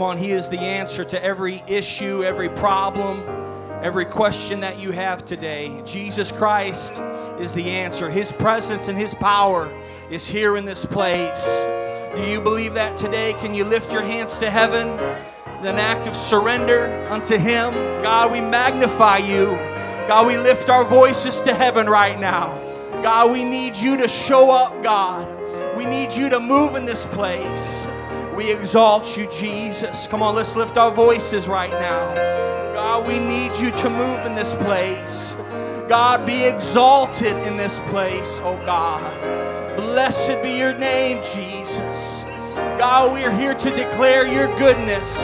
Come on, He is the answer to every issue, every problem, every question that you have today. Jesus Christ is the answer. His presence and His power is here in this place. Do you believe that today? Can you lift your hands to heaven in an act of surrender unto Him? God, we magnify You. God, we lift our voices to heaven right now. God, we need You to show up, God. We need You to move in this place. We exalt You, Jesus. Come on, let's lift our voices right now. God, we need You to move in this place. God, be exalted in this place, oh God. Blessed be Your name, Jesus. God, we are here to declare Your goodness.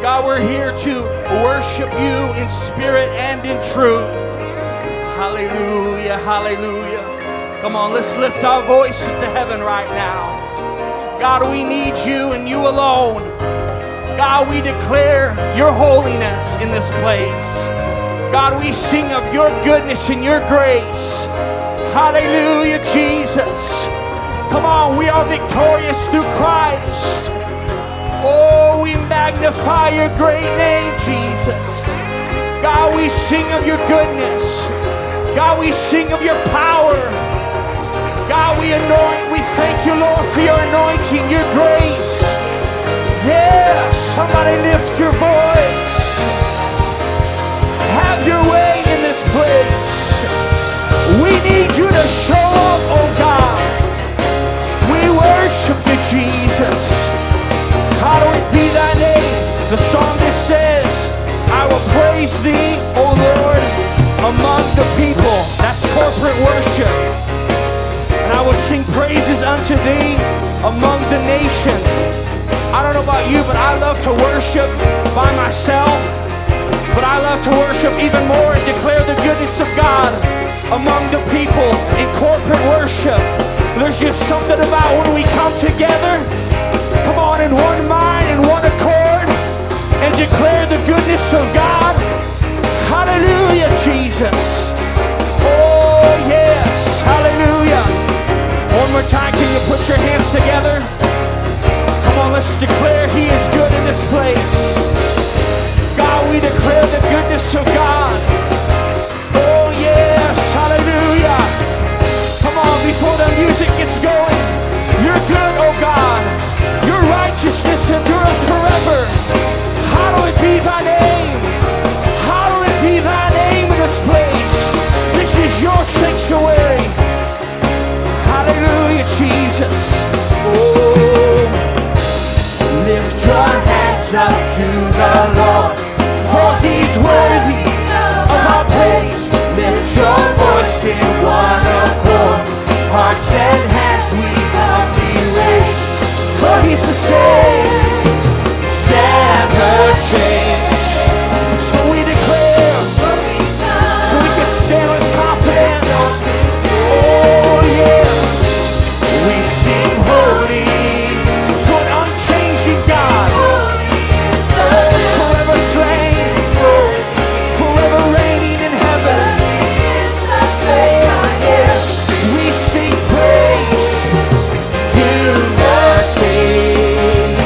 God, we're here to worship You in spirit and in truth. Hallelujah, hallelujah. Come on, let's lift our voices to heaven right now. God, we need You and You alone. God, we declare Your holiness in this place. God, we sing of Your goodness and Your grace. Hallelujah, Jesus. Come on, we are victorious through Christ. Oh, we magnify Your great name, Jesus. God, we sing of Your goodness. God, we sing of Your power. God, we anoint. We thank You, Lord, for Your anointing, Your grace. Yeah, somebody lift your voice. Have Your way in this place. We need You to show up, oh God. We worship You, Jesus. Hallowed be Thy name. The psalmist says, I will praise Thee, O Lord, among the people. That's corporate worship. And I will sing praises unto Thee among the nations. I don't know about you, but I love to worship by myself. But I love to worship even more and declare the goodness of God among the people in corporate worship. There's just something about when we come together, come on, in one mind, in one accord, and declare the goodness of God. Hallelujah, Jesus. Oh, yes. Hallelujah. One more time, can you put your hands together? Come on, let's declare He is good in this place. God, we declare the goodness of God. Hallelujah. Come on, before the music gets going, You're good, oh God. Your righteousness endureth forever. Hallowed be Thy name. Hallowed be Thy name in this place. This is Your sanctuary. Hallelujah, Jesus. Oh, lift your hands up to the Lord, for He's worthy of our praise. Lift your voice in one accord, hearts and hands we humbly raise. For He's the same, He's never changed. So we declare, so we can stand with confidence. Oh yes, we sing holy to an unchanging God, forever slain, forever reigning in heaven. Sing praise to the King.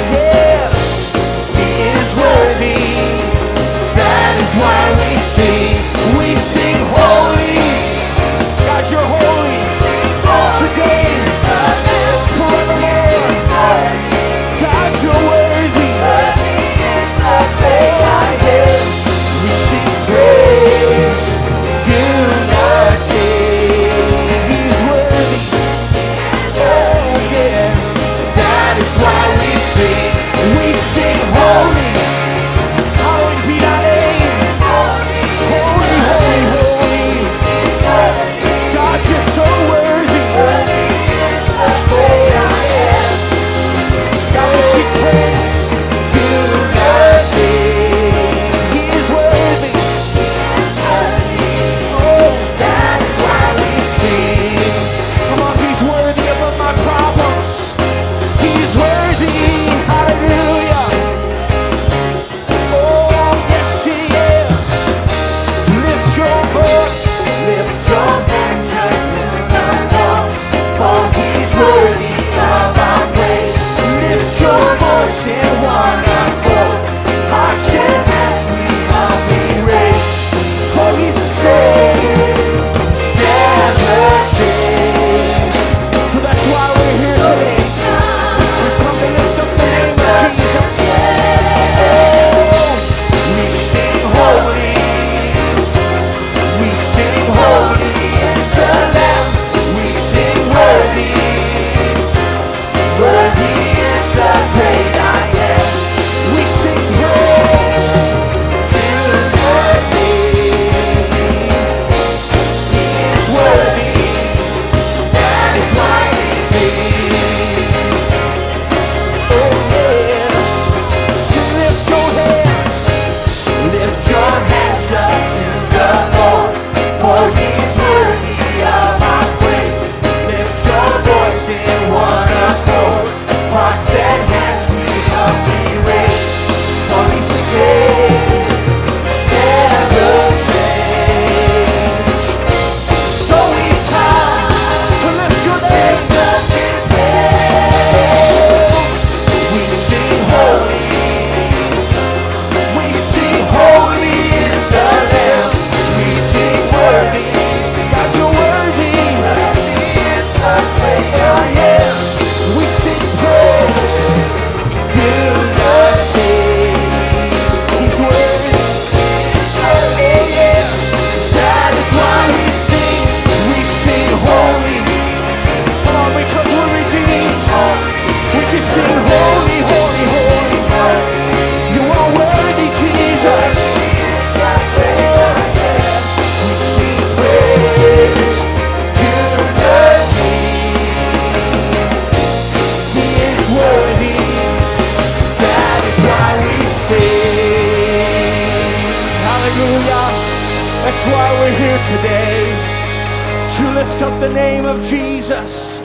here today to lift up the name of Jesus,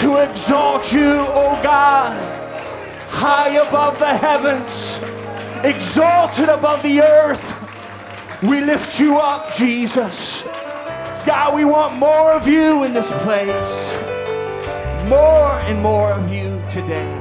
to exalt you, O God, high above the heavens, exalted above the earth. We lift you up, Jesus. God, we want more of you in this place, more and more of you today.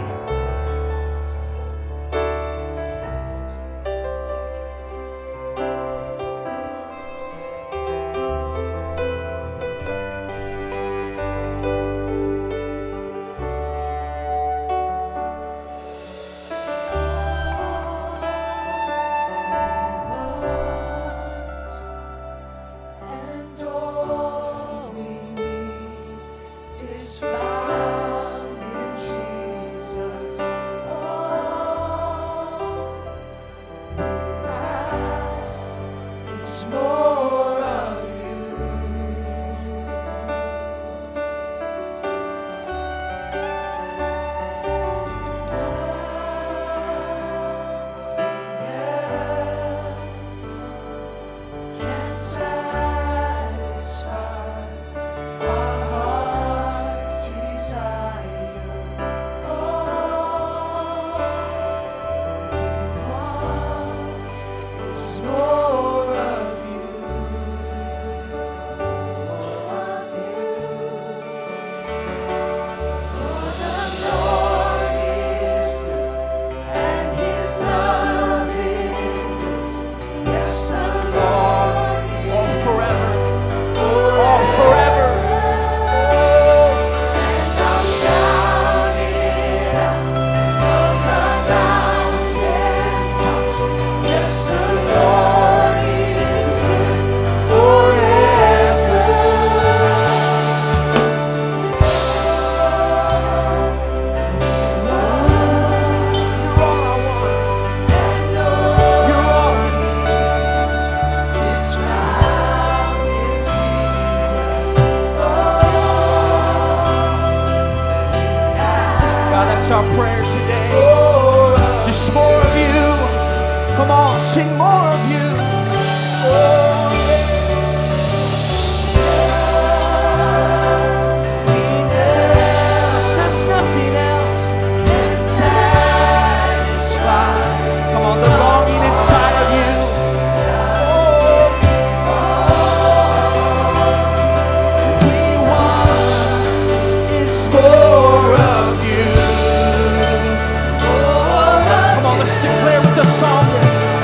Declare with the psalmist,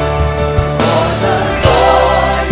for the Lord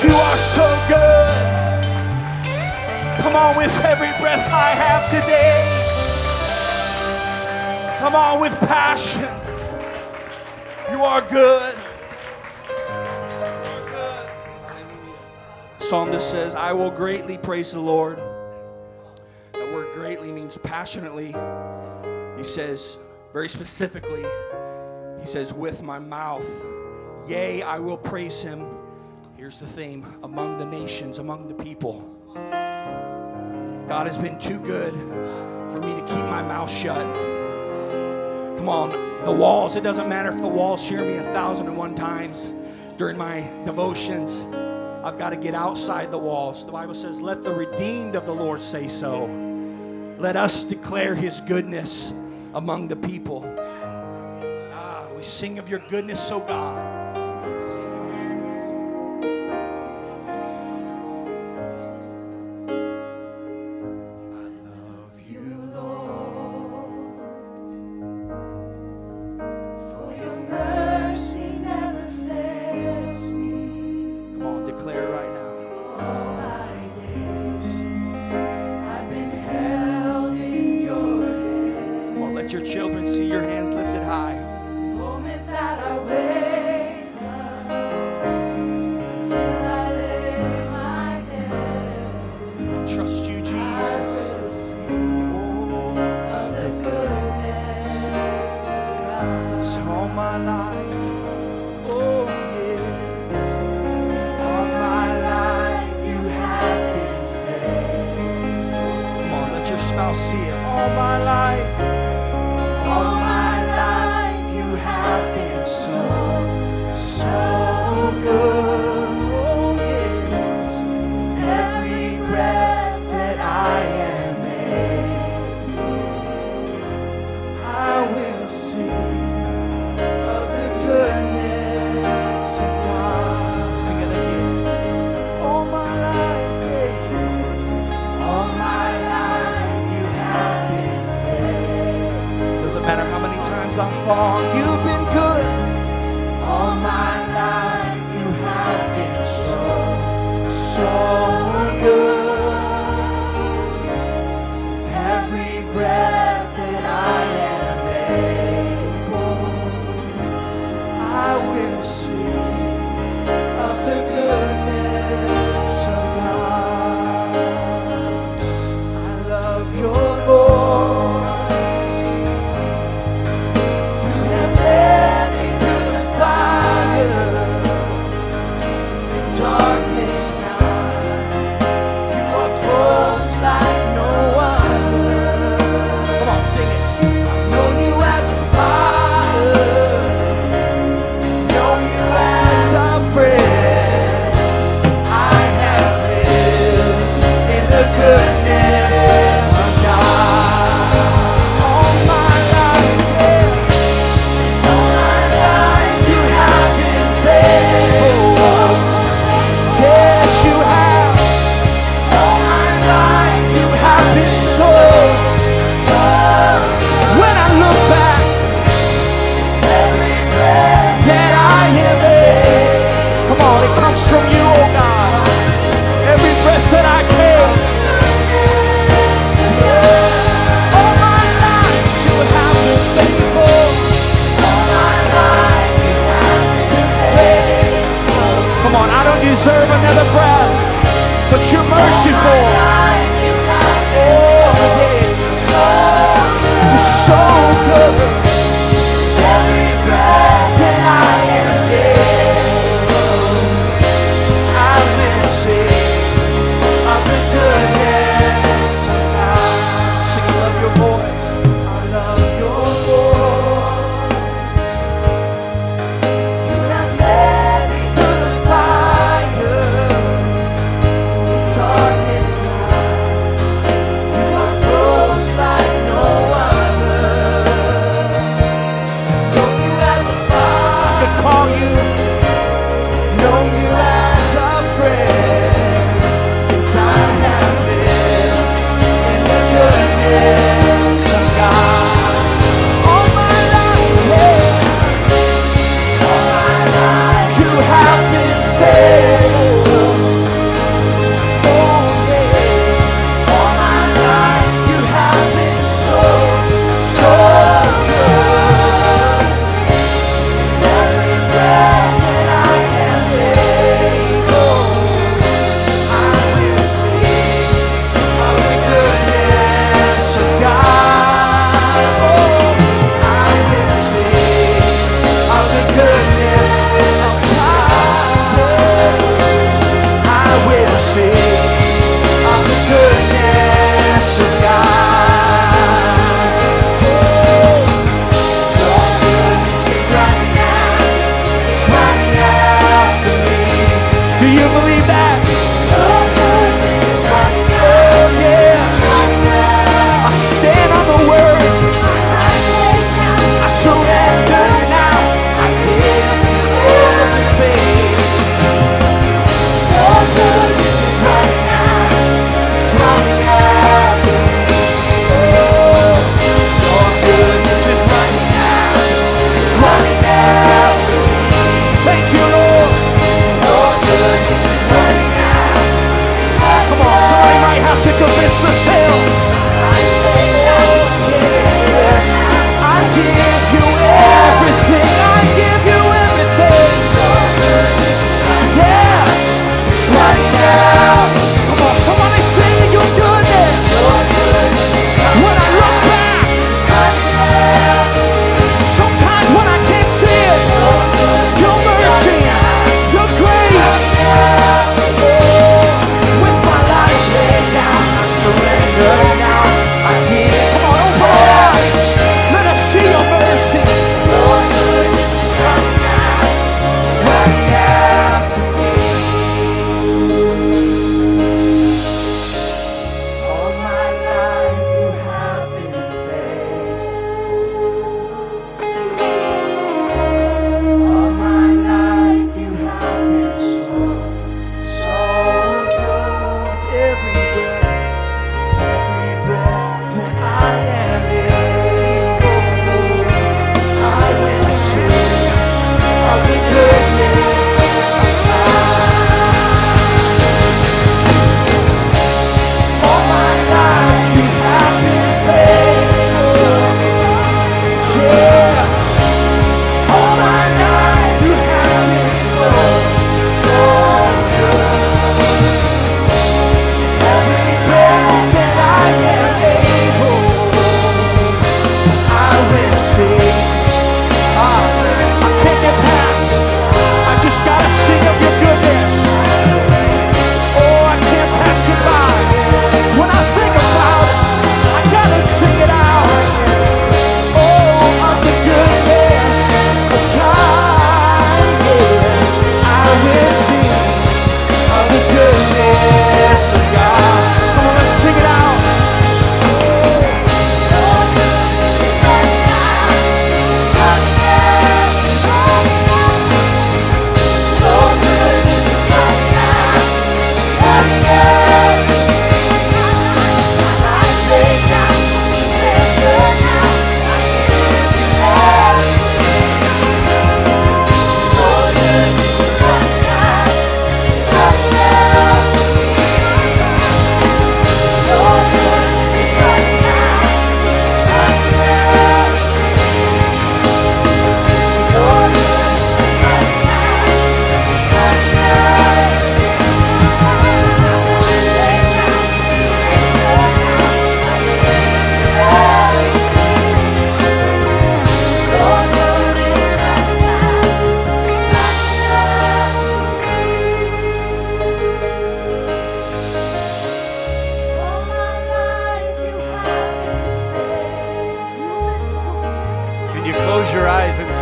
You are so good. Come on, with every breath I have today. Come on, with passion. You are good. Psalmist says, I will greatly praise the Lord. That word greatly means passionately. He says, very specifically, he says, with my mouth, yea, I will praise him. Here's the theme, among the nations, among the people. God has been too good for me to keep my mouth shut. Come on, the walls, it doesn't matter if the walls hear me 1,001 times during my devotions. I've got to get outside the walls. The Bible says, let the redeemed of the Lord say so. Let us declare his goodness among the people. Ah, we sing of your goodness, O God.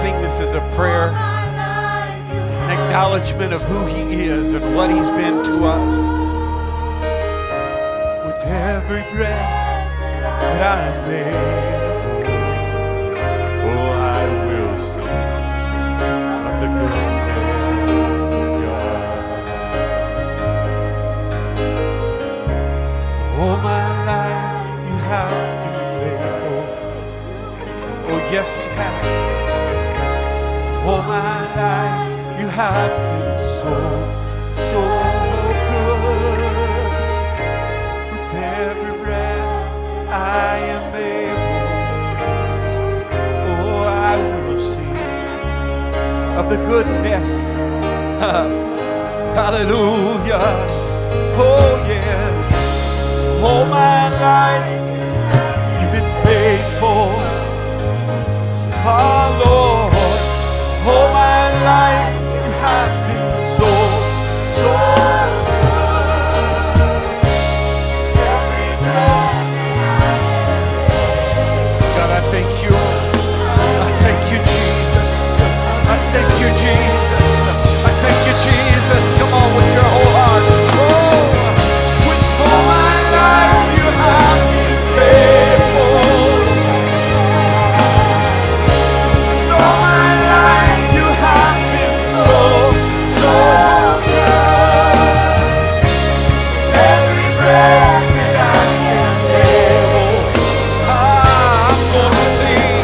sing this as a prayer, an acknowledgement of who He is and what He's been to us. With every breath that I live, oh, I will sing of the goodness. All my life You have been faithful. Oh yes, You have. All my life You have been so, so good. With every breath I am able, oh, I will sing of the goodness. Hallelujah. Oh yes. All my life You've been faithful, our Lord. All my life You have been so, so good. Every breath, God, I thank You. I thank You, Jesus. I thank You, Jesus. I thank You, Jesus. Come on with your whole heart. Oh, with all my You have been faithful. All my life You have been so, so good. Every breath that I am able, I'm gonna sing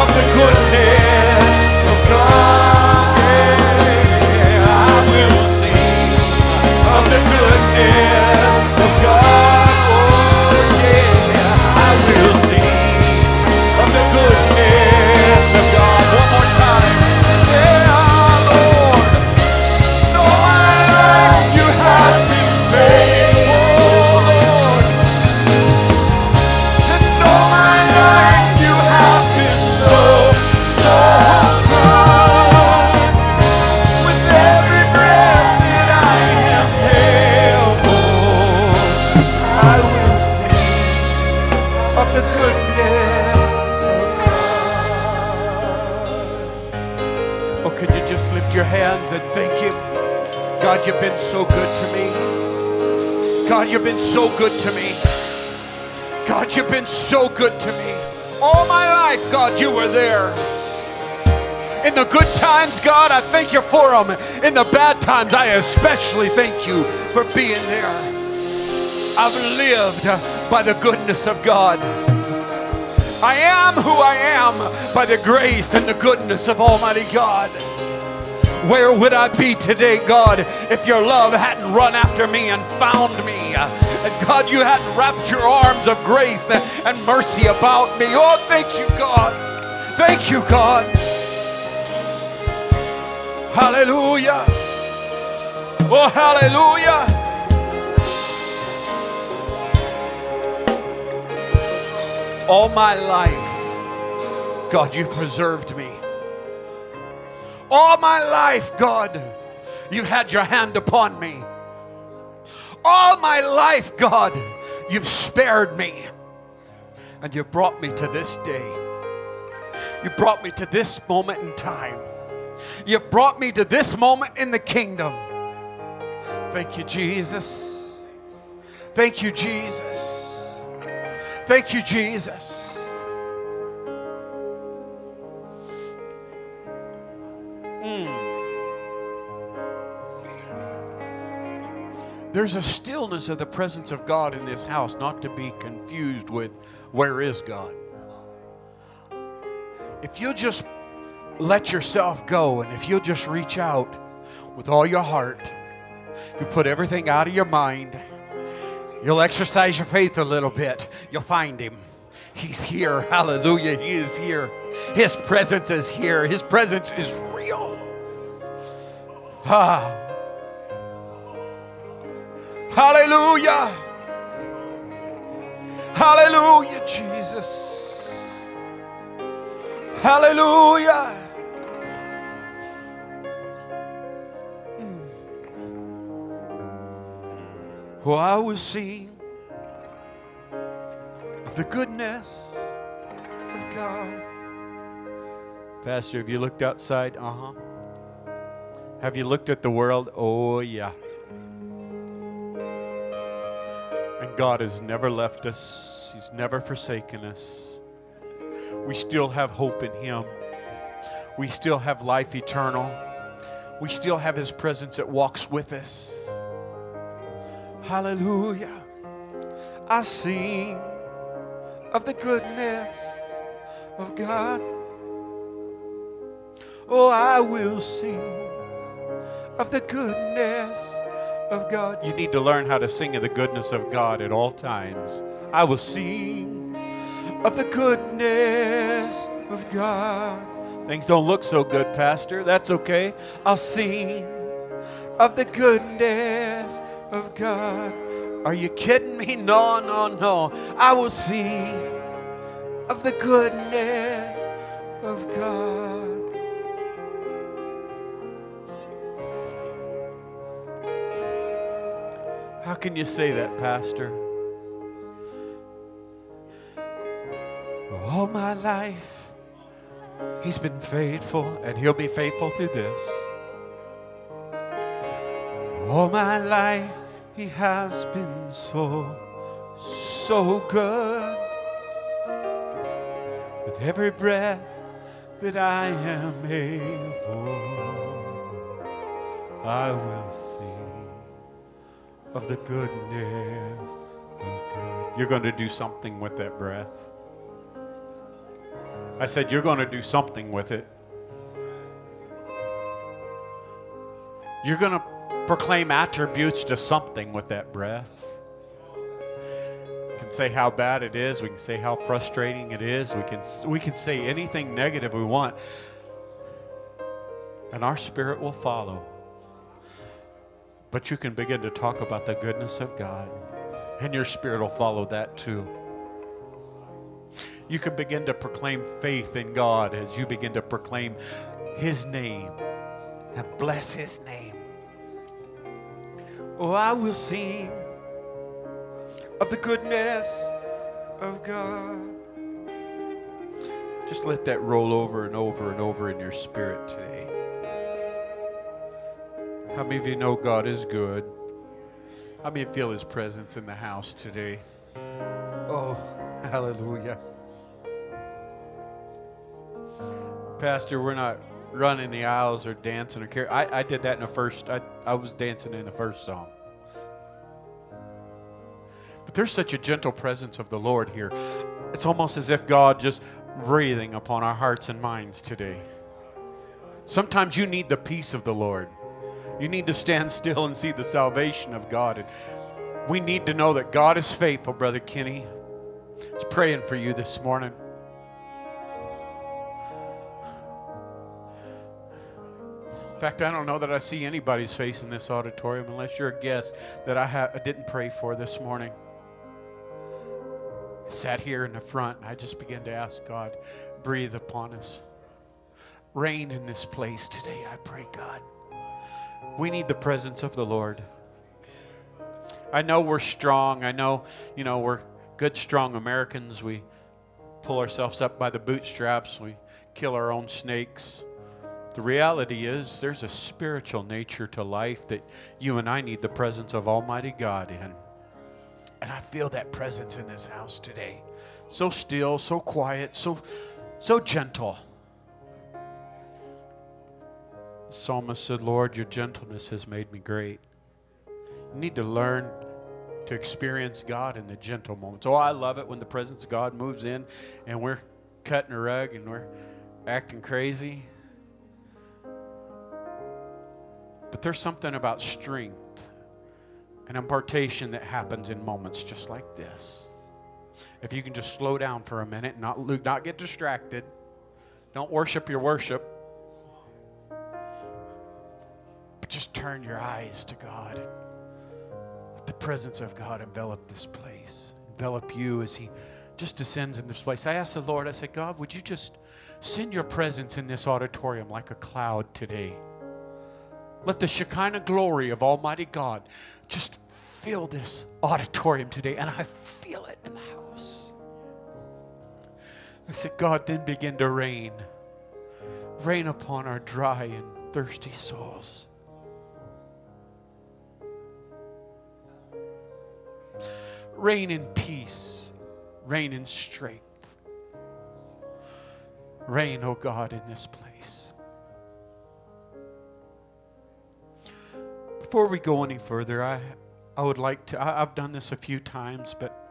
of the goodness of God. Yeah, I will sing of the goodness of God. You've been so good to me. God, You've been so good to me. God, You've been so good to me. All my life, God, You were there. In the good times, God, I thank You for them. In the bad times, I especially thank You for being there. I've lived by the goodness of God. I am who I am by the grace and the goodness of Almighty God. Where would I be today, God, if Your love hadn't run after me and found me? And God, You hadn't wrapped Your arms of grace and mercy about me. Oh, thank You, God. Thank You, God. Hallelujah. Oh, hallelujah. All my life, God, You preserved me. All my life, God, You've had Your hand upon me. All my life, God, You've spared me. And You've brought me to this day. You brought me to this moment in time. You've brought me to this moment in the kingdom. Thank You, Jesus. Thank You, Jesus. Thank You, Jesus. There's a stillness of the presence of God in this house, not to be confused with where is God. If you'll just let yourself go, and if you'll just reach out with all your heart, you put everything out of your mind, you'll exercise your faith a little bit, you'll find Him. He's here. Hallelujah. He is here. His presence is here. His presence is real. Ah. Hallelujah. Hallelujah, Jesus. Hallelujah. Who I will see of the goodness of God. Pastor, have you looked outside? Uh-huh. Have you looked at the world? Oh, yeah. And God has never left us. He's never forsaken us. We still have hope in Him. We still have life eternal. We still have His presence that walks with us. Hallelujah. I sing of the goodness of God. Oh, I will sing of the goodness of God. You need to learn how to sing of the goodness of God at all times. I will sing of the goodness of God. Things don't look so good, Pastor. That's okay. I'll sing of the goodness of God. Are you kidding me? No, no, no. I will sing of the goodness of God. How can you say that, Pastor? All my life, He's been faithful, and He'll be faithful through this. All my life, He has been so good. With every breath that I am able, I will sing of the goodness of God. You're going to do something with that breath. I said, you're going to do something with it. You're going to proclaim attributes to something with that breath. We can say how bad it is. We can say how frustrating it is. We can say anything negative we want. And our spirit will follow. But you can begin to talk about the goodness of God. And your spirit will follow that too. You can begin to proclaim faith in God as you begin to proclaim His name and bless His name. Oh, I will sing of the goodness of God. Just let that roll over and over and over in your spirit today. How many of you know God is good? How many feel His presence in the house today? Oh, hallelujah. Pastor, we're not running the aisles or dancing or carrying. I did that in the first. I was dancing in the first song. But there's such a gentle presence of the Lord here. It's almost as if God just breathing upon our hearts and minds today. Sometimes you need the peace of the Lord. You need to stand still and see the salvation of God. And we need to know that God is faithful, Brother Kenny. I was praying for you this morning. In fact, I don't know that I see anybody's face in this auditorium unless you're a guest that I didn't pray for this morning. I sat here in the front and I just began to ask God, breathe upon us. Rain in this place today, I pray, God. We need the presence of the Lord. I know we're strong. I know, you know, we're good, strong Americans. We pull ourselves up by the bootstraps. We kill our own snakes. The reality is there's a spiritual nature to life that you and I need the presence of Almighty God in. And I feel that presence in this house today. So still, so quiet, so gentle. The psalmist said, Lord, your gentleness has made me great. You need to learn to experience God in the gentle moments. Oh, I love it when the presence of God moves in and we're cutting a rug and we're acting crazy. But there's something about strength and impartation that happens in moments just like this. If you can just slow down for a minute, not get distracted. Don't worship your worship. But just turn your eyes to God. Let the presence of God envelop this place. Envelop you as He just descends in this place. I asked the Lord, I said, God, would you just send your presence in this auditorium like a cloud today? Let the Shekinah glory of Almighty God just fill this auditorium today. And I feel it in the house. I said, God, then begin to rain. Rain upon our dry and thirsty souls. Reign in peace. Reign in strength. Reign, O God, in this place. Before we go any further, I would like to, I've done this a few times, but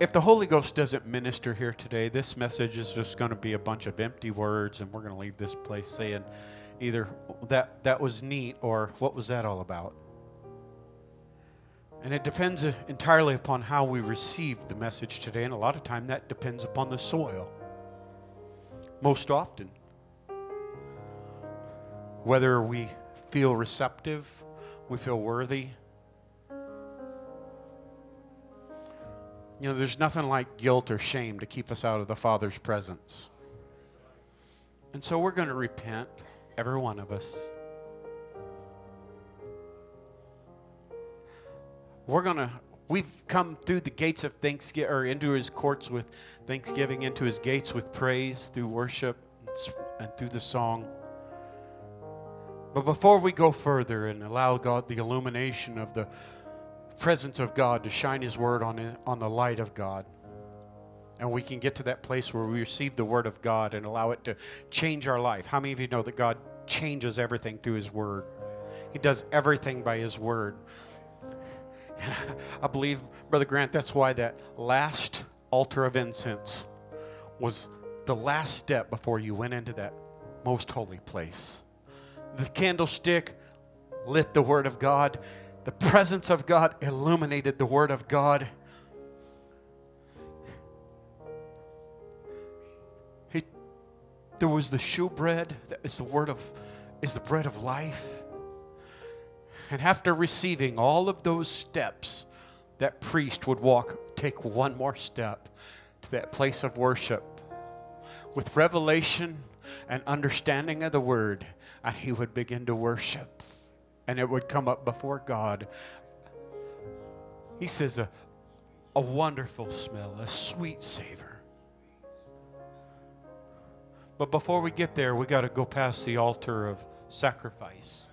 if the Holy Ghost doesn't minister here today, this message is just going to be a bunch of empty words, and we're going to leave this place saying either that was neat or what was that all about? And it depends entirely upon how we receive the message today, and a lot of time that depends upon the soil. Most often. Whether we feel receptive, we feel worthy. You know, there's nothing like guilt or shame to keep us out of the Father's presence. And so we're going to repent, every one of us. We've come through the gates of thanksgiving, or into his courts with thanksgiving, into his gates with praise, through worship and through the song. But before we go further and allow God the illumination of the presence of God to shine his word on the light of God, and we can get to that place where we receive the word of God and allow it to change our life. How many of you know that God changes everything through his word? He does everything by his word. And I believe, Brother Grant, that's why that last altar of incense was the last step before you went into that most holy place. The candlestick lit the Word of God. The presence of God illuminated the Word of God. There was the shewbread, that is the bread of life. And after receiving all of those steps, that priest would take one more step to that place of worship with revelation and understanding of the word, and he would begin to worship, and it would come up before God. He says a wonderful smell, a sweet savor. But before we get there, we got to go past the altar of sacrifice.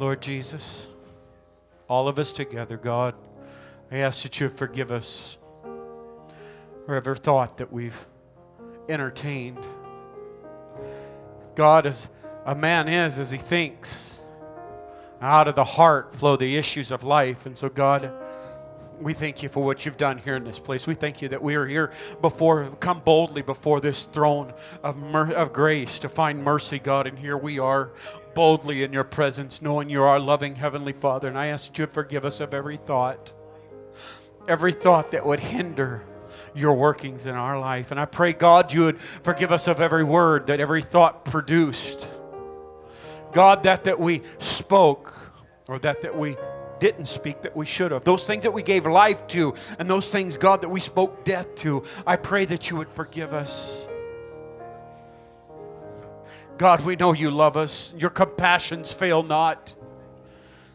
Lord Jesus, all of us together, God, I ask that you forgive us for every thought that we've entertained. God, as a man is as he thinks, out of the heart flow the issues of life. And so, God, we thank you for what you've done here in this place. We thank you that we are here come boldly before this throne of grace to find mercy, God. And here we are boldly in your presence, knowing you are our loving Heavenly Father. And I ask that you forgive us of every thought that would hinder your workings in our life. And I pray, God, you would forgive us of every word, that every thought produced. God, that we spoke, or that we didn't speak that we should have. Those things that we gave life to, and those things, God, that we spoke death to, I pray that you would forgive us. God, we know you love us. Your compassions fail not.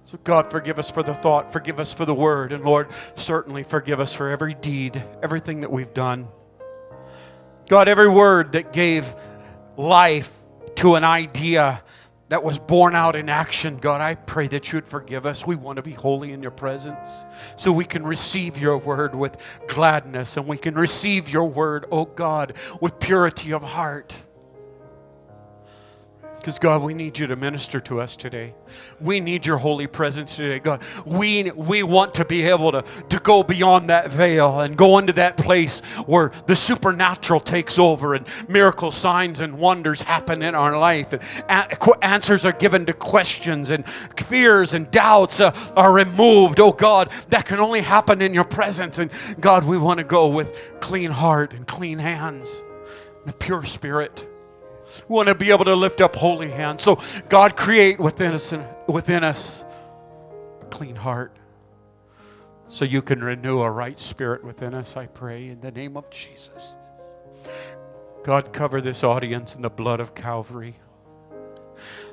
So, God, forgive us for the thought. Forgive us for the word. And, Lord, certainly forgive us for every deed, everything that we've done. God, every word that gave life to an idea that was born out in action, God, I pray that you would forgive us. We want to be holy in your presence, so we can receive your word with gladness, and we can receive your word, oh God, with purity of heart. Because, God, we need you to minister to us today. We need your holy presence today, God. We want to be able to go beyond that veil and go into that place where the supernatural takes over and miracle signs and wonders happen in our life. And answers are given to questions, and fears and doubts are removed. Oh, God, that can only happen in your presence. And, God, we want to go with clean heart and clean hands and a pure spirit. We want to be able to lift up holy hands. So, God, create within us a clean heart, so you can renew a right spirit within us, I pray, in the name of Jesus. God, cover this audience in the blood of Calvary.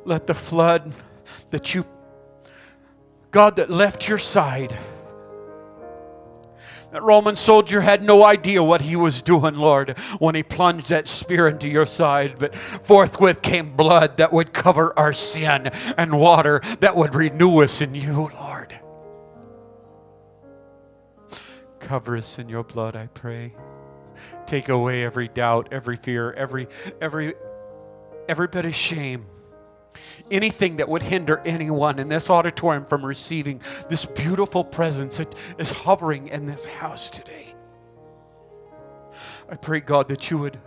Let the flood that you, God, that left your side, That Roman soldier had no idea what he was doing, Lord, when he plunged that spear into your side. But forthwith came blood that would cover our sin and water that would renew us in you, Lord. Cover us in your blood, I pray. Take away every doubt, every fear, every bit of shame. Anything that would hinder anyone in this auditorium from receiving this beautiful presence that is hovering in this house today. I pray, God, that you would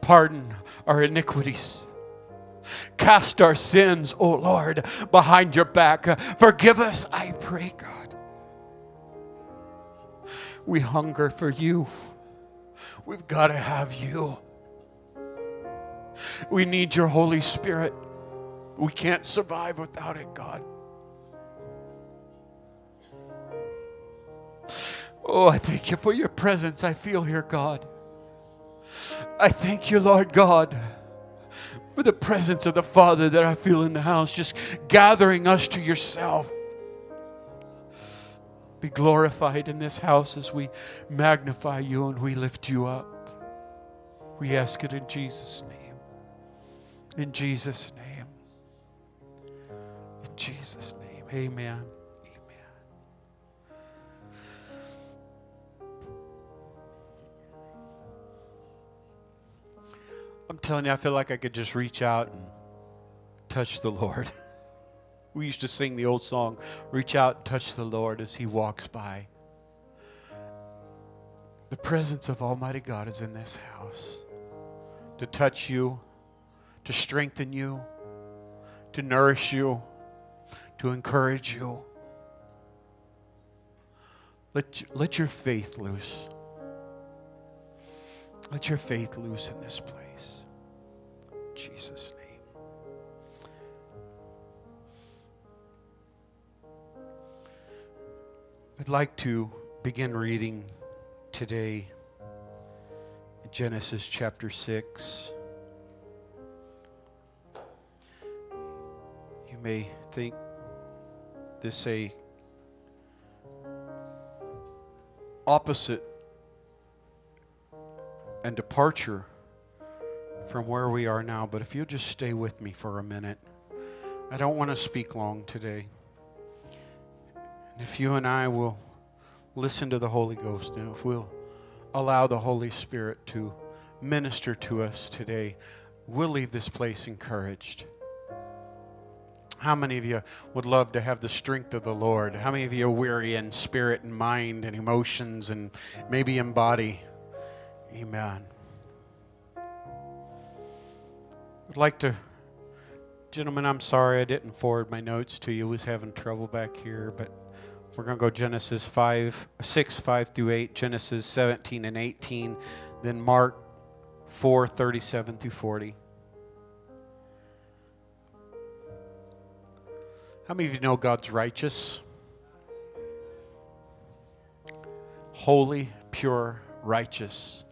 pardon our iniquities. Cast our sins, O Lord, behind your back. Forgive us, I pray, God. We hunger for you. We've got to have you. We need your Holy Spirit. We can't survive without it, God. Oh, I thank you for your presence I feel here, God. I thank you, Lord God, for the presence of the Father that I feel in the house, just gathering us to yourself. Be glorified in this house as we magnify you and we lift you up. We ask it in Jesus' name. In Jesus' name. Jesus' name. Amen. Amen. I'm telling you, I feel like I could just reach out and touch the Lord. We used to sing the old song, reach out and touch the Lord as he walks by. The presence of Almighty God is in this house to touch you, to strengthen you, to nourish you, to encourage you. Let your faith loose. Let your faith loose in this place. In Jesus' name. I'd like to begin reading today Genesis chapter 6. You may think this a opposite and departure from where we are now, but if you'll just stay with me for a minute, I don't want to speak long today. And if you and I will listen to the Holy Ghost, and if we'll allow the Holy Spirit to minister to us today, we'll leave this place encouraged. How many of you would love to have the strength of the Lord? How many of you are weary in spirit and mind and emotions and maybe in body? Amen. I'd like to, gentlemen, I'm sorry I didn't forward my notes to you. I was having trouble back here, but we're going to go Genesis 6:5 through 8, Genesis 17 and 18, then Mark 4:37 through 40. How many of you know God's righteous? Holy, pure, righteous.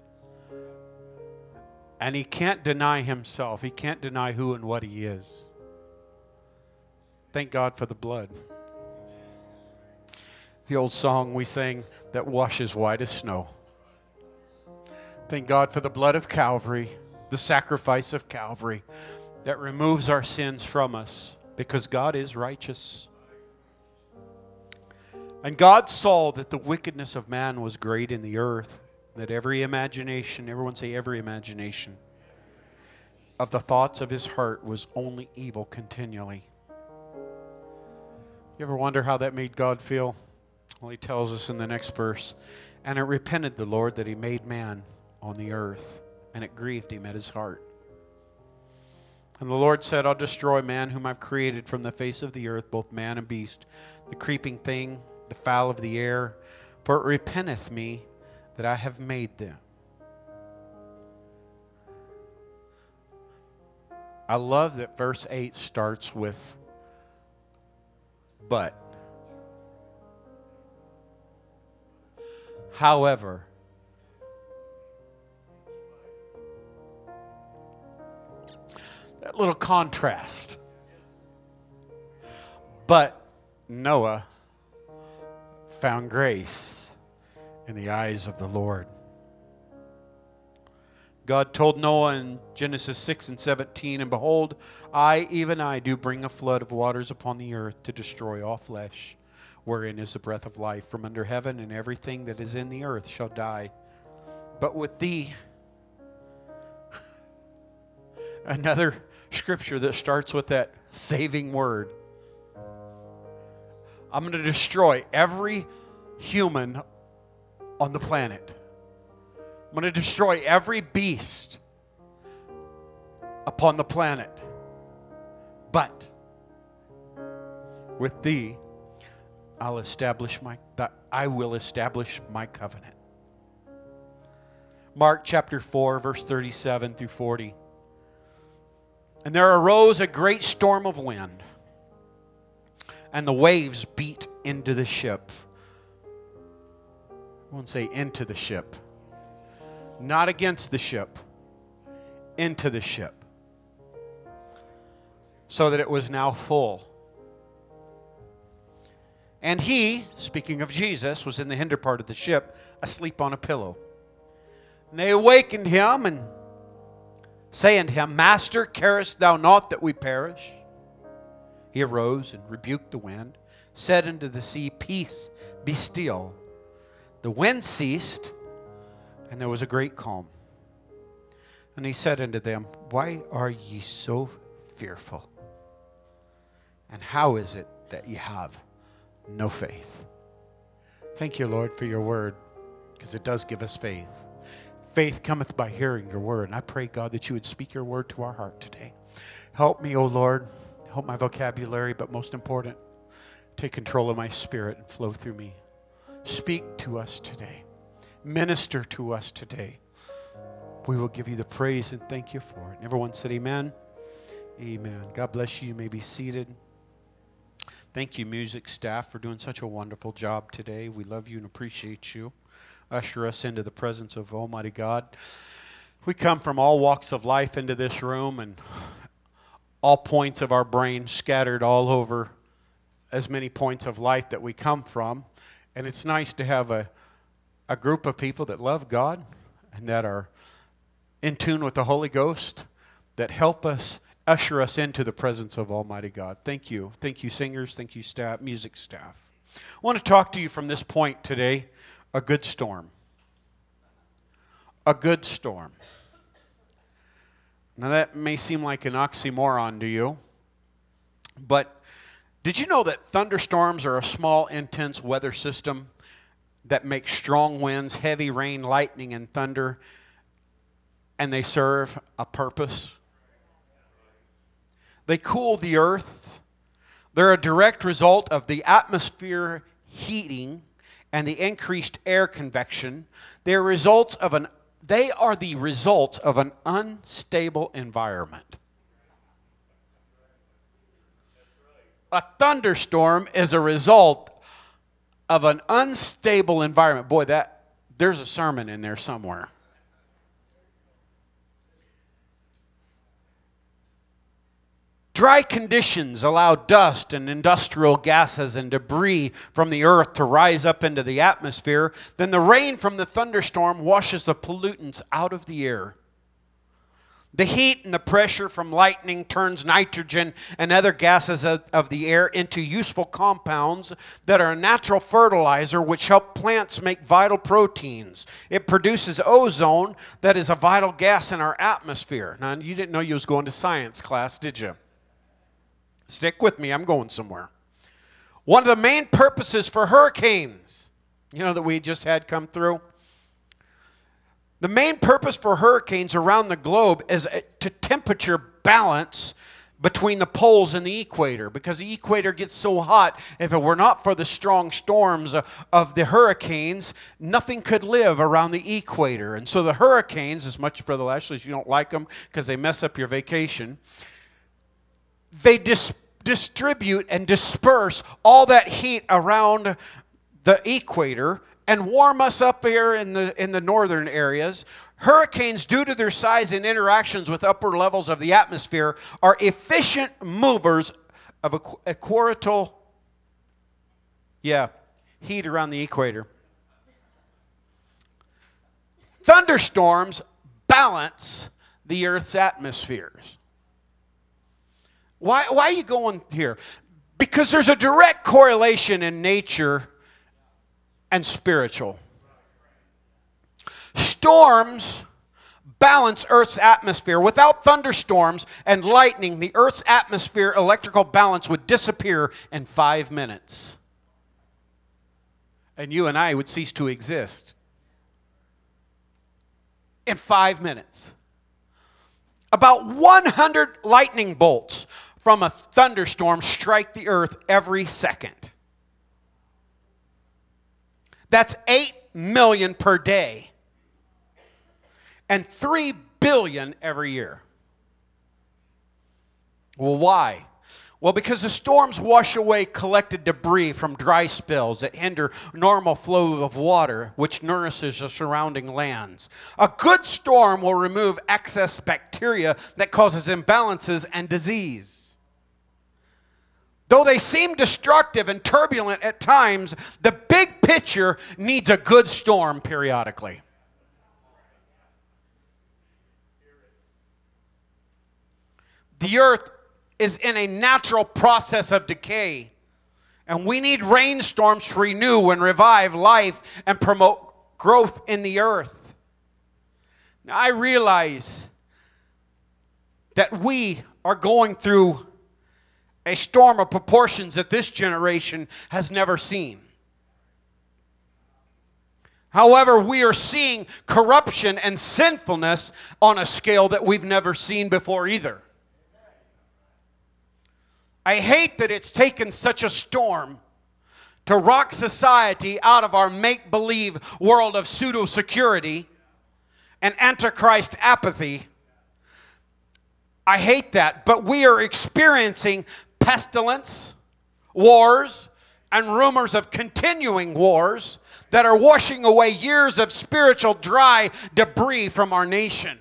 And he can't deny himself. He can't deny who and what he is. Thank God for the blood. The old song we sang that washes white as snow. Thank God for the blood of Calvary, the sacrifice of Calvary that removes our sins from us. Because God is righteous. And God saw that the wickedness of man was great in the earth, that every imagination, everyone say every imagination, of the thoughts of his heart was only evil continually. You ever wonder how that made God feel? Well, he tells us in the next verse, and it repented the Lord that he made man on the earth, and it grieved him at his heart. And the Lord said, I'll destroy man whom I've created from the face of the earth, both man and beast, the creeping thing, the fowl of the air, for it repenteth me that I have made them. I love that verse 8 starts with, but. However. That little contrast. But Noah found grace in the eyes of the Lord. God told Noah in Genesis 6:17, "And behold, I, even I, do bring a flood of waters upon the earth to destroy all flesh, wherein is the breath of life from under heaven, and everything that is in the earth shall die. But with thee," another scripture that starts with that saving word, "I'm going to destroy every human on the planet. I'm going to destroy every beast upon the planet. But with thee, I will establish my covenant." Mark chapter 4, verse 37 through 40. "And there arose a great storm of wind, and the waves beat into the ship." I won't say into the ship. Not against the ship, into the ship, "so that it was now full. And he," speaking of Jesus, "was in the hinder part of the ship, asleep on a pillow. And they awakened him, and say unto him, Master, carest thou not that we perish? He arose and rebuked the wind, said unto the sea, Peace, be still. The wind ceased, and there was a great calm. And he said unto them, Why are ye so fearful? And how is it that ye have no faith?" Thank you, Lord, for your word, because it does give us faith. Faith cometh by hearing your word. And I pray, God, that you would speak your word to our heart today. Help me, O Lord. Help my vocabulary, but most important, take control of my spirit and flow through me. Speak to us today. Minister to us today. We will give you the praise and thank you for it. And everyone said amen. Amen. God bless you. You may be seated. Thank you, music staff, for doing such a wonderful job today. We love you and appreciate you. Usher us into the presence of Almighty God. We come from all walks of life into this room, and all points of our brain scattered all over as many points of life that we come from. And it's nice to have a group of people that love God and that are in tune with the Holy Ghost that help us usher us into the presence of Almighty God. Thank you. Thank you, singers. Thank you, staff, music staff. I want to talk to you from this point today, a good storm. A good storm. Now that may seem like an oxymoron to you, but did you know that thunderstorms are a small, intense weather system that make strong winds, heavy rain, lightning, and thunder, and they serve a purpose? They cool the earth. They're a direct result of the atmosphere heating and the increased air convection. They are the results of an unstable environment. A thunderstorm is a result of an unstable environment. Boy, there's a sermon in there somewhere. Dry conditions allow dust and industrial gases and debris from the earth to rise up into the atmosphere. Then the rain from the thunderstorm washes the pollutants out of the air. The heat and the pressure from lightning turns nitrogen and other gases of the air into useful compounds that are a natural fertilizer which help plants make vital proteins. It produces ozone that is a vital gas in our atmosphere. Now, you didn't know you was going to science class, did you? Stick with me. I'm going somewhere. One of the main purposes for hurricanes, you know, that we just had come through, the main purpose for hurricanes around the globe is to temperature balance between the poles and the equator, because the equator gets so hot, if it were not for the strong storms of the hurricanes, nothing could live around the equator. And so the hurricanes, as much, Brother Lashley, as you don't like them because they mess up your vacation, they distribute and disperse all that heat around the equator and warm us up here in the northern areas. Hurricanes, due to their size and interactions with upper levels of the atmosphere, are efficient movers of equatorial heat around the equator. thunderstorms balance the Earth's atmospheres. Why are you going here? Because there's a direct correlation in nature and spiritual. Storms balance Earth's atmosphere. Without thunderstorms and lightning, the Earth's atmosphere electrical balance would disappear in 5 minutes. And you and I would cease to exist. In 5 minutes. About 100 lightning bolts from a thunderstorm strike the earth every second. That's 8 million per day. And 3 billion every year. Well, why? Well, because the storms wash away collected debris from dry spells that hinder normal flow of water, which nourishes the surrounding lands. A good storm will remove excess bacteria that causes imbalances and disease. Though they seem destructive and turbulent at times, the big picture needs a good storm periodically. The earth is in a natural process of decay, and we need rainstorms to renew and revive life and promote growth in the earth. Now, I realize that we are going through a storm of proportions that this generation has never seen. However, we are seeing corruption and sinfulness on a scale that we've never seen before either. I hate that it's taken such a storm to rock society out of our make-believe world of pseudo-security and antichrist apathy. I hate that, but we are experiencing pestilence, wars, and rumors of continuing wars that are washing away years of spiritual dry debris from our nation.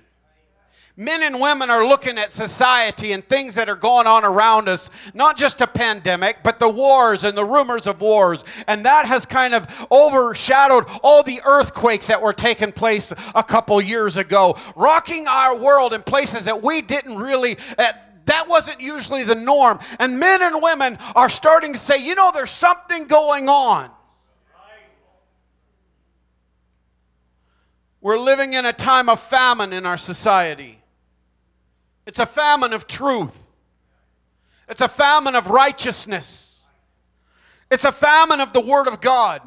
Men and women are looking at society and things that are going on around us, not just a pandemic, but the wars and the rumors of wars. And that has kind of overshadowed all the earthquakes that were taking place a couple years ago, rocking our world in places that we didn't really, that wasn't usually the norm. And men and women are starting to say, you know, there's something going on. We're living in a time of famine in our society. It's a famine of truth. It's a famine of righteousness. It's a famine of the Word of God.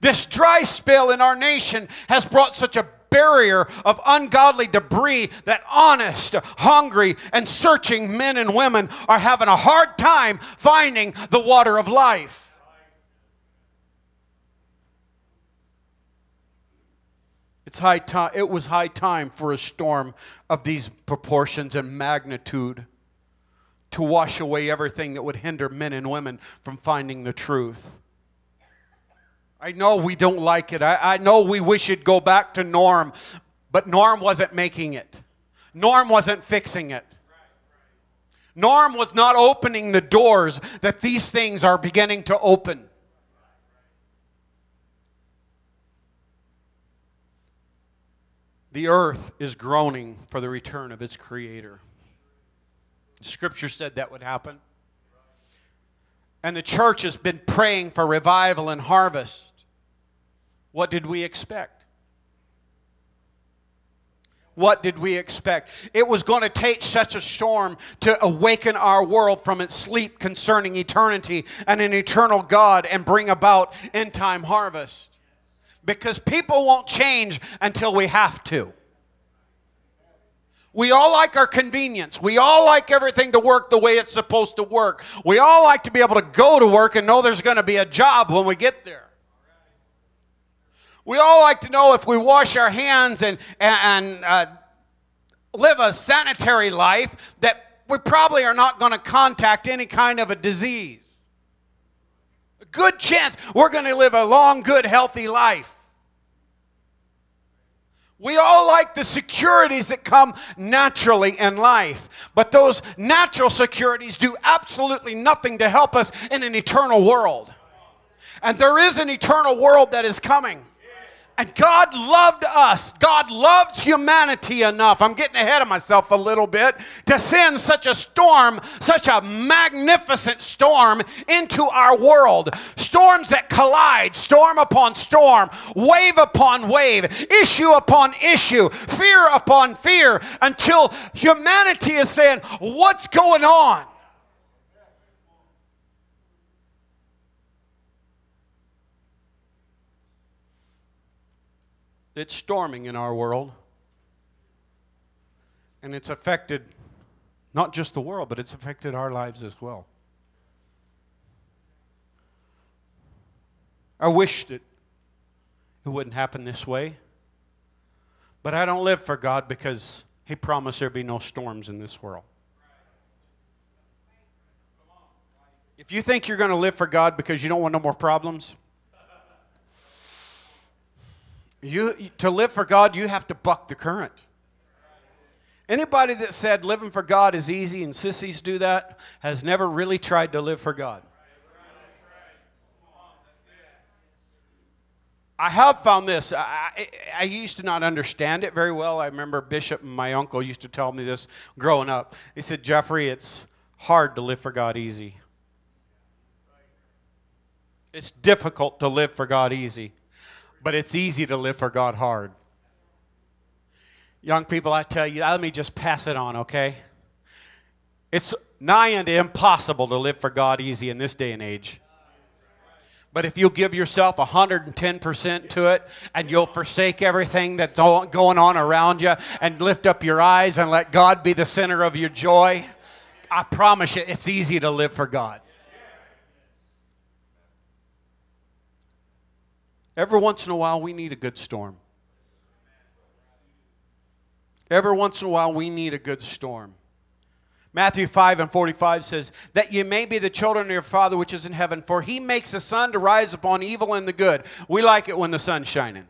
This dry spell in our nation has brought such a barrier of ungodly debris that honest, hungry, and searching men and women are having a hard time finding the water of life. It's high time. It was high time for a storm of these proportions and magnitude to wash away everything that would hinder men and women from finding the truth. I know we don't like it. I know we wish it'd go back to norm, but norm wasn't making it. Norm wasn't fixing it. Norm was not opening the doors that these things are beginning to open. The earth is groaning for the return of its creator. Scripture said that would happen. And the church has been praying for revival and harvest. What did we expect? What did we expect? It was going to take such a storm to awaken our world from its sleep concerning eternity and an eternal God and bring about end-time harvest. Because people won't change until we have to. We all like our convenience. We all like everything to work the way it's supposed to work. We all like to be able to go to work and know there's going to be a job when we get there. We all like to know if we wash our hands and live a sanitary life that we probably are not going to contact any kind of a disease. Good chance we're going to live a long, good, healthy life. We all like the securities that come naturally in life, but those natural securities do absolutely nothing to help us in an eternal world. And there is an eternal world that is coming. And God loved us. God loved humanity enough. I'm getting ahead of myself a little bit to send such a storm, such a magnificent storm into our world. Storms that collide, storm upon storm, wave upon wave, issue upon issue, fear upon fear, until humanity is saying, what's going on? It's storming in our world, and it's affected not just the world, but it's affected our lives as well. I wish that it wouldn't happen this way, but I don't live for God because He promised there'd be no storms in this world. If you think you're going to live for God because you don't want no more problems, to live for God, you have to buck the current. Anybody that said living for God is easy and sissies do that has never really tried to live for God. I have found this. I used to not understand it very well. I remember Bishop and my uncle used to tell me this growing up. He said, Jeffrey, it's hard to live for God easy. It's difficult to live for God easy. But it's easy to live for God hard. Young people, I tell you, let me just pass it on, okay? It's nigh unto impossible to live for God easy in this day and age. But if you'll give yourself 110% to it, and you'll forsake everything that's going on around you, and lift up your eyes and let God be the center of your joy, I promise you, it's easy to live for God. Every once in a while, we need a good storm. Every once in a while, we need a good storm. Matthew 5:45 says, that ye may be the children of your Father which is in heaven, for He makes the sun to rise upon evil and the good. We like it when the sun's shining.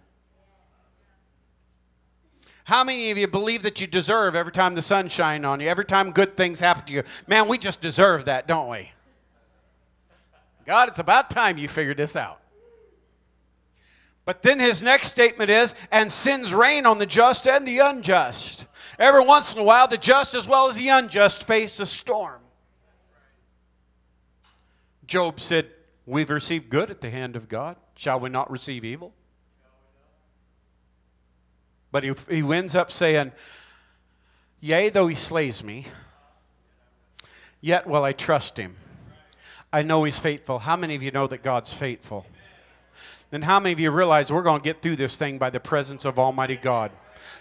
How many of you believe that you deserve every time the sun shines on you, every time good things happen to you? Man, we just deserve that, don't we? God, it's about time you figured this out. But then His next statement is, and sends rain on the just and the unjust. Every once in a while, the just as well as the unjust face a storm. Job said, we've received good at the hand of God. Shall we not receive evil? But he ends up saying, yea, though He slays me, yet will I trust Him. I know He's faithful. How many of you know that God's faithful? Then how many of you realize we're going to get through this thing by the presence of Almighty God,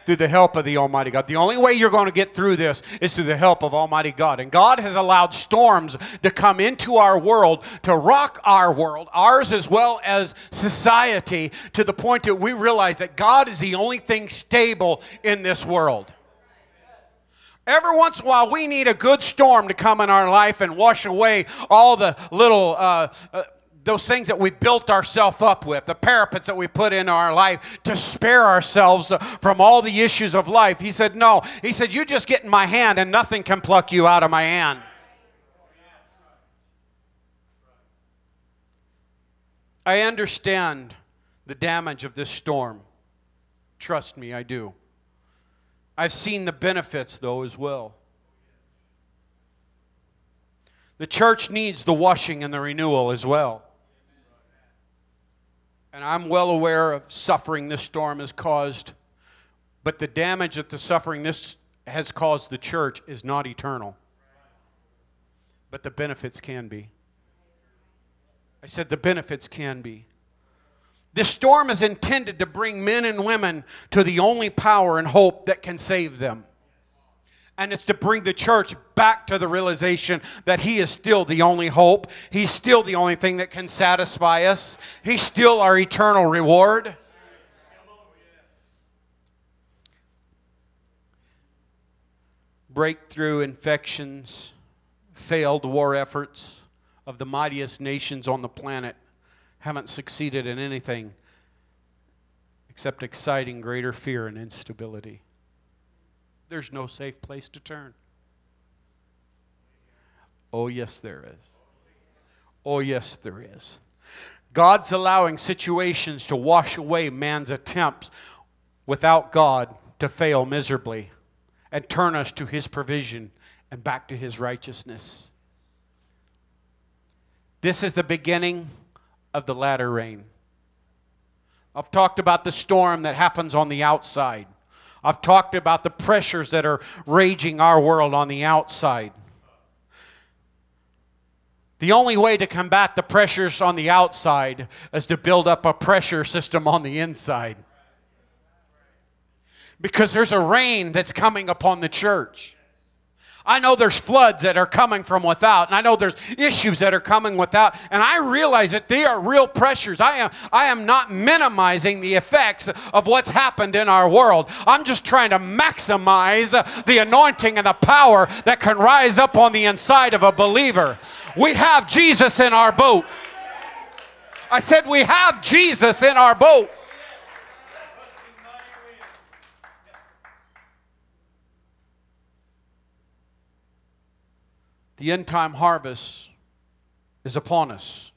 through the help of the Almighty God? The only way you're going to get through this is through the help of Almighty God. And God has allowed storms to come into our world, to rock our world, ours as well as society, to the point that we realize that God is the only thing stable in this world. Every once in a while, we need a good storm to come in our life and wash away all the little... those things that we built ourselves up with, the parapets that we put in our life to spare ourselves from all the issues of life. He said, no. He said, you just get in my hand and nothing can pluck you out of my hand. I understand the damage of this storm. Trust me, I do. I've seen the benefits, though, as well. The church needs the washing and the renewal as well. And I'm well aware of suffering this storm has caused, but the damage that the suffering this has caused the church is not eternal. But the benefits can be. I said the benefits can be. This storm is intended to bring men and women to the only power and hope that can save them. And it's to bring the church back to the realization that He is still the only hope. He's still the only thing that can satisfy us. He's still our eternal reward. Breakthrough infections, failed war efforts of the mightiest nations on the planet haven't succeeded in anything except exciting greater fear and instability. There's no safe place to turn. Oh, yes, there is. Oh, yes, there is. God's allowing situations to wash away man's attempts without God to fail miserably and turn us to His provision and back to His righteousness. This is the beginning of the latter rain. I've talked about the storm that happens on the outside. I've talked about the pressures that are raging our world on the outside. The only way to combat the pressures on the outside is to build up a pressure system on the inside. Because there's a rain that's coming upon the church. I know there's floods that are coming from without, and I know there's issues that are coming without, and I realize that they are real pressures. I am not minimizing the effects of what's happened in our world. I'm just trying to maximize the anointing and the power that can rise up on the inside of a believer. We have Jesus in our boat. I said we have Jesus in our boat. The end-time harvest is upon us.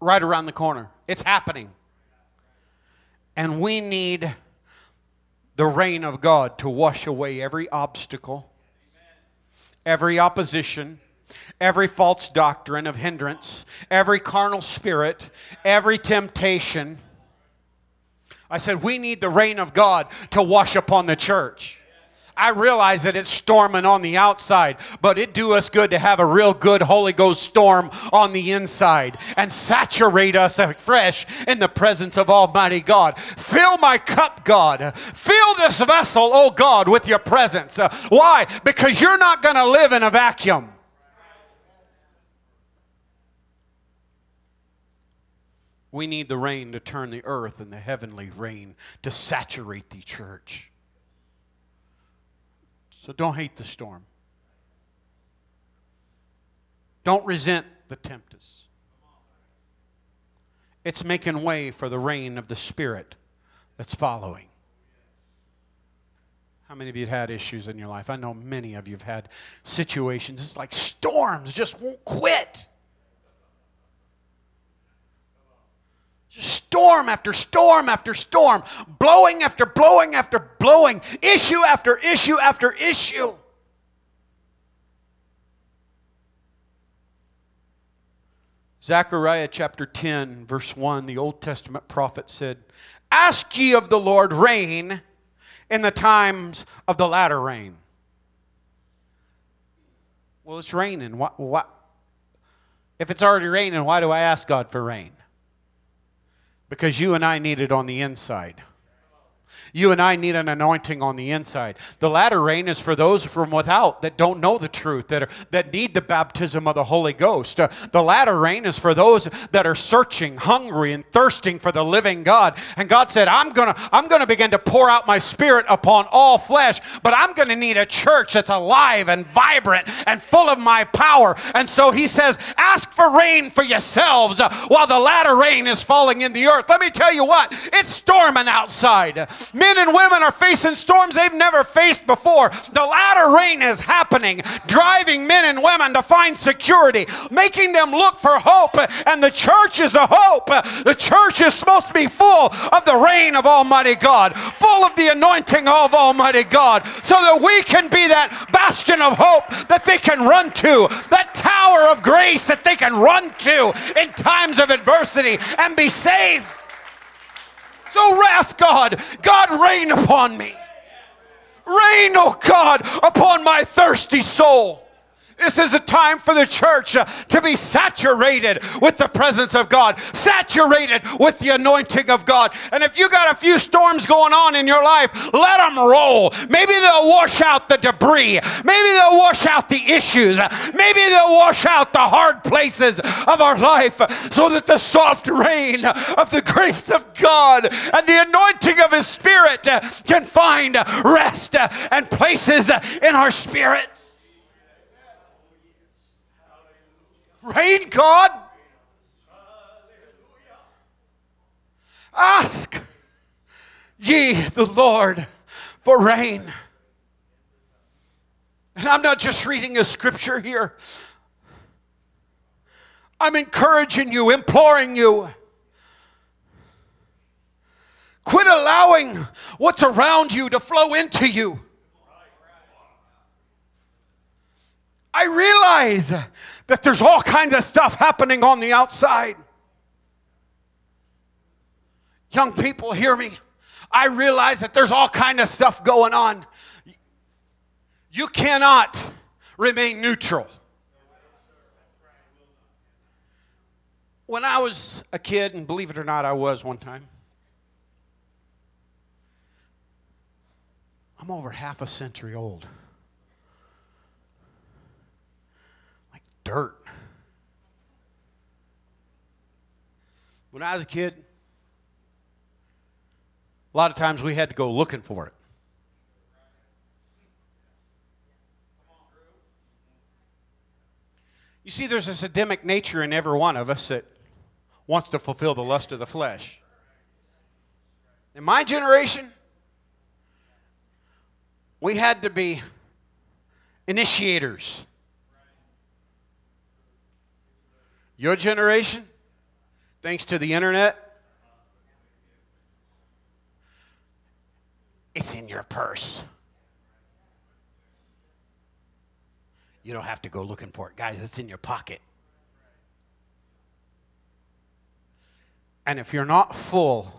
Right around the corner. It's happening. And we need the rain of God to wash away every obstacle, every opposition, every false doctrine of hindrance, every carnal spirit, every temptation. I said we need the rain of God to wash upon the church. I realize that it's storming on the outside, but it do us good to have a real good Holy Ghost storm on the inside and saturate us afresh in the presence of Almighty God. Fill my cup, God. Fill this vessel, oh God, with your presence. Why? Because you're not going to live in a vacuum. We need the rain to turn the earth and the heavenly rain to saturate the church. So don't hate the storm. Don't resent the tempest. It's making way for the rain of the Spirit that's following. How many of you have had issues in your life? I know many of you have had situations. It's like storms just won't quit. Just storm after storm after storm, blowing after blowing after blowing, issue after issue after issue. Zechariah chapter 10, verse 1, the Old Testament prophet said, "Ask ye of the Lord rain in the times of the latter rain." Well, it's raining. Why? If it's already raining, why do I ask God for rain? Because you and I need it on the inside. You and I need an anointing on the inside. The latter rain is for those from without that don't know the truth, that need the baptism of the Holy Ghost. The latter rain is for those that are searching, hungry, and thirsting for the living God. And God said, I'm going to begin to pour out my Spirit upon all flesh, but I'm going to need a church that's alive and vibrant and full of my power. And so He says, ask for rain for yourselves while the latter rain is falling in the earth. Let me tell you what, it's storming outside. Men and women are facing storms they've never faced before. The latter rain is happening, driving men and women to find security, making them look for hope. And the church is the hope. The church is supposed to be full of the rain of Almighty God, full of the anointing of Almighty God, so that we can be that bastion of hope that they can run to, that tower of grace that they can run to in times of adversity and be saved. So ask God, God, rain upon me. Rain, oh God, upon my thirsty soul. This is a time for the church to be saturated with the presence of God, saturated with the anointing of God. And if you got a few storms going on in your life, let them roll. Maybe they'll wash out the debris. Maybe they'll wash out the issues. Maybe they'll wash out the hard places of our life so that the soft rain of the grace of God and the anointing of His Spirit can find rest and places in our spirits. Rain, God. Ask ye the Lord for rain. And I'm not just reading a scripture here. I'm encouraging you, imploring you. Quit allowing what's around you to flow into you. I realize that there's all kinds of stuff happening on the outside. Young people, hear me. I realize that there's all kinds of stuff going on. You cannot remain neutral. When I was a kid, and believe it or not, I was one time. I'm over half a century old. Like dirt. When I was a kid, a lot of times we had to go looking for it. You see, there's this Adamic nature in every one of us that wants to fulfill the lust of the flesh. In my generation, we had to be initiators. Your generation, thanks to the internet, it's in your purse. You don't have to go looking for it. Guys, it's in your pocket. And if you're not full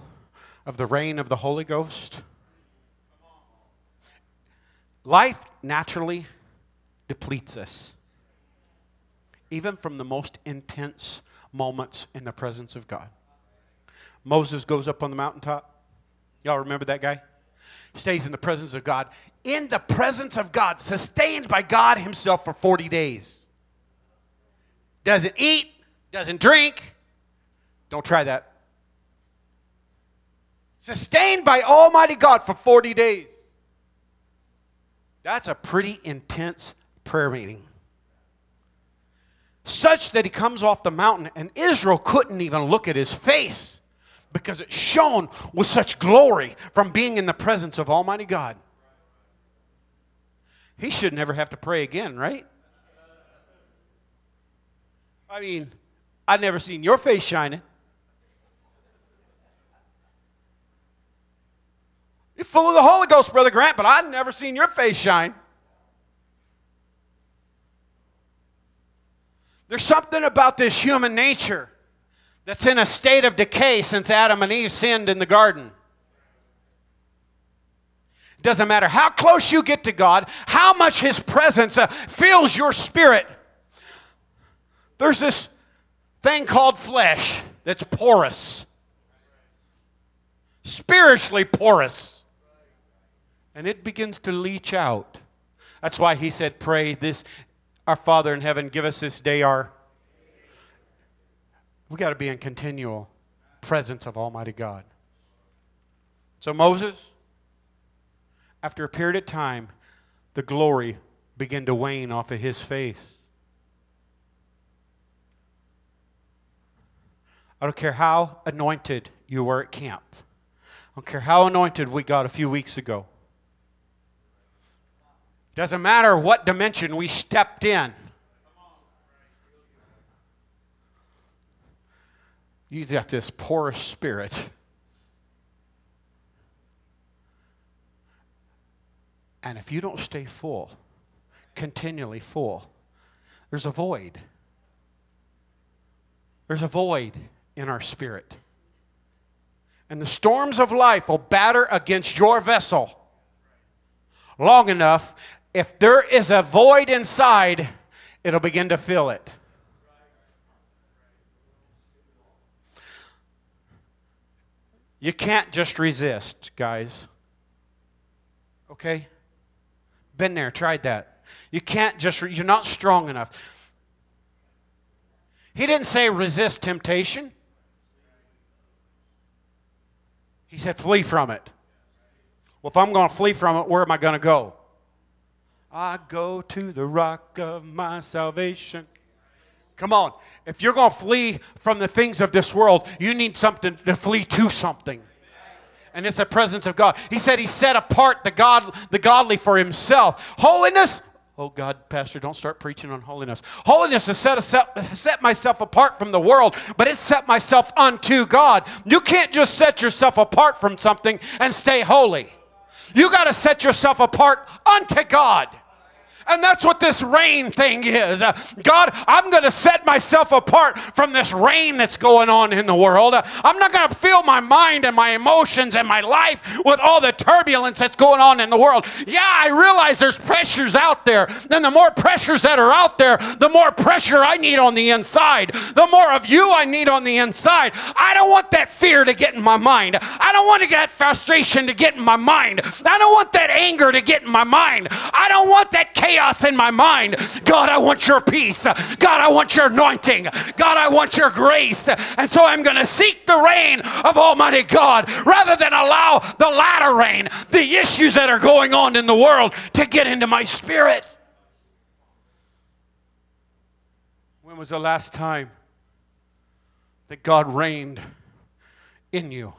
of the reign of the Holy Ghost, life naturally depletes us, even from the most intense moments in the presence of God. Moses goes up on the mountaintop. Y'all remember that guy? Stays in the presence of God. In the presence of God, sustained by God himself for 40 days. Doesn't eat, doesn't drink. Don't try that. Sustained by Almighty God for 40 days. That's a pretty intense prayer meeting. Such that he comes off the mountain and Israel couldn't even look at his face because it shone with such glory from being in the presence of Almighty God. He should never have to pray again, right? I mean, I've never seen your face shining. You're full of the Holy Ghost, Brother Grant, but I've never seen your face shine. There's something about this human nature that's in a state of decay since Adam and Eve sinned in the garden. It doesn't matter how close you get to God, how much His presence fills your spirit. There's this thing called flesh that's porous. Spiritually porous. And it begins to leach out. That's why he said, pray this, our Father in heaven, give us this day our... We've got to be in continual presence of Almighty God. So Moses, after a period of time, the glory began to wane off of his face. I don't care how anointed you were at camp. I don't care how anointed we got a few weeks ago. Doesn't matter what dimension we stepped in. You've got this porous spirit. And if you don't stay full, continually full, there's a void. There's a void in our spirit. And the storms of life will batter against your vessel long enough. If there is a void inside, it'll begin to fill it. You can't just resist, guys. Okay? Been there, tried that. You can't just, you're not strong enough. He didn't say resist temptation. He said, flee from it. Well, if I'm going to flee from it, where am I going to go? I go to the rock of my salvation. Come on. If you're going to flee from the things of this world, you need something to flee to something. And it's the presence of God. He said he set apart the godly for himself. Holiness, Oh God, Pastor, don't start preaching on holiness. Holiness has set myself apart from the world, but it's set myself unto God. You can't just set yourself apart from something and stay holy. You got to set yourself apart unto God. And that's what this rain thing is. God, I'm going to set myself apart from this rain that's going on in the world. I'm not going to fill my mind and my emotions and my life with all the turbulence that's going on in the world. Yeah, I realize there's pressures out there. And the more pressures that are out there, the more pressure I need on the inside. The more of you I need on the inside. I don't want that fear to get in my mind. I don't want that frustration to get in my mind. I don't want that anger to get in my mind. I don't want that chaos in my mind. God, I want your peace. God, I want your anointing. God, I want your grace. And so I'm going to seek the reign of Almighty God rather than allow the latter rain, the issues that are going on in the world, to get into my spirit. When was the last time that God reigned in you?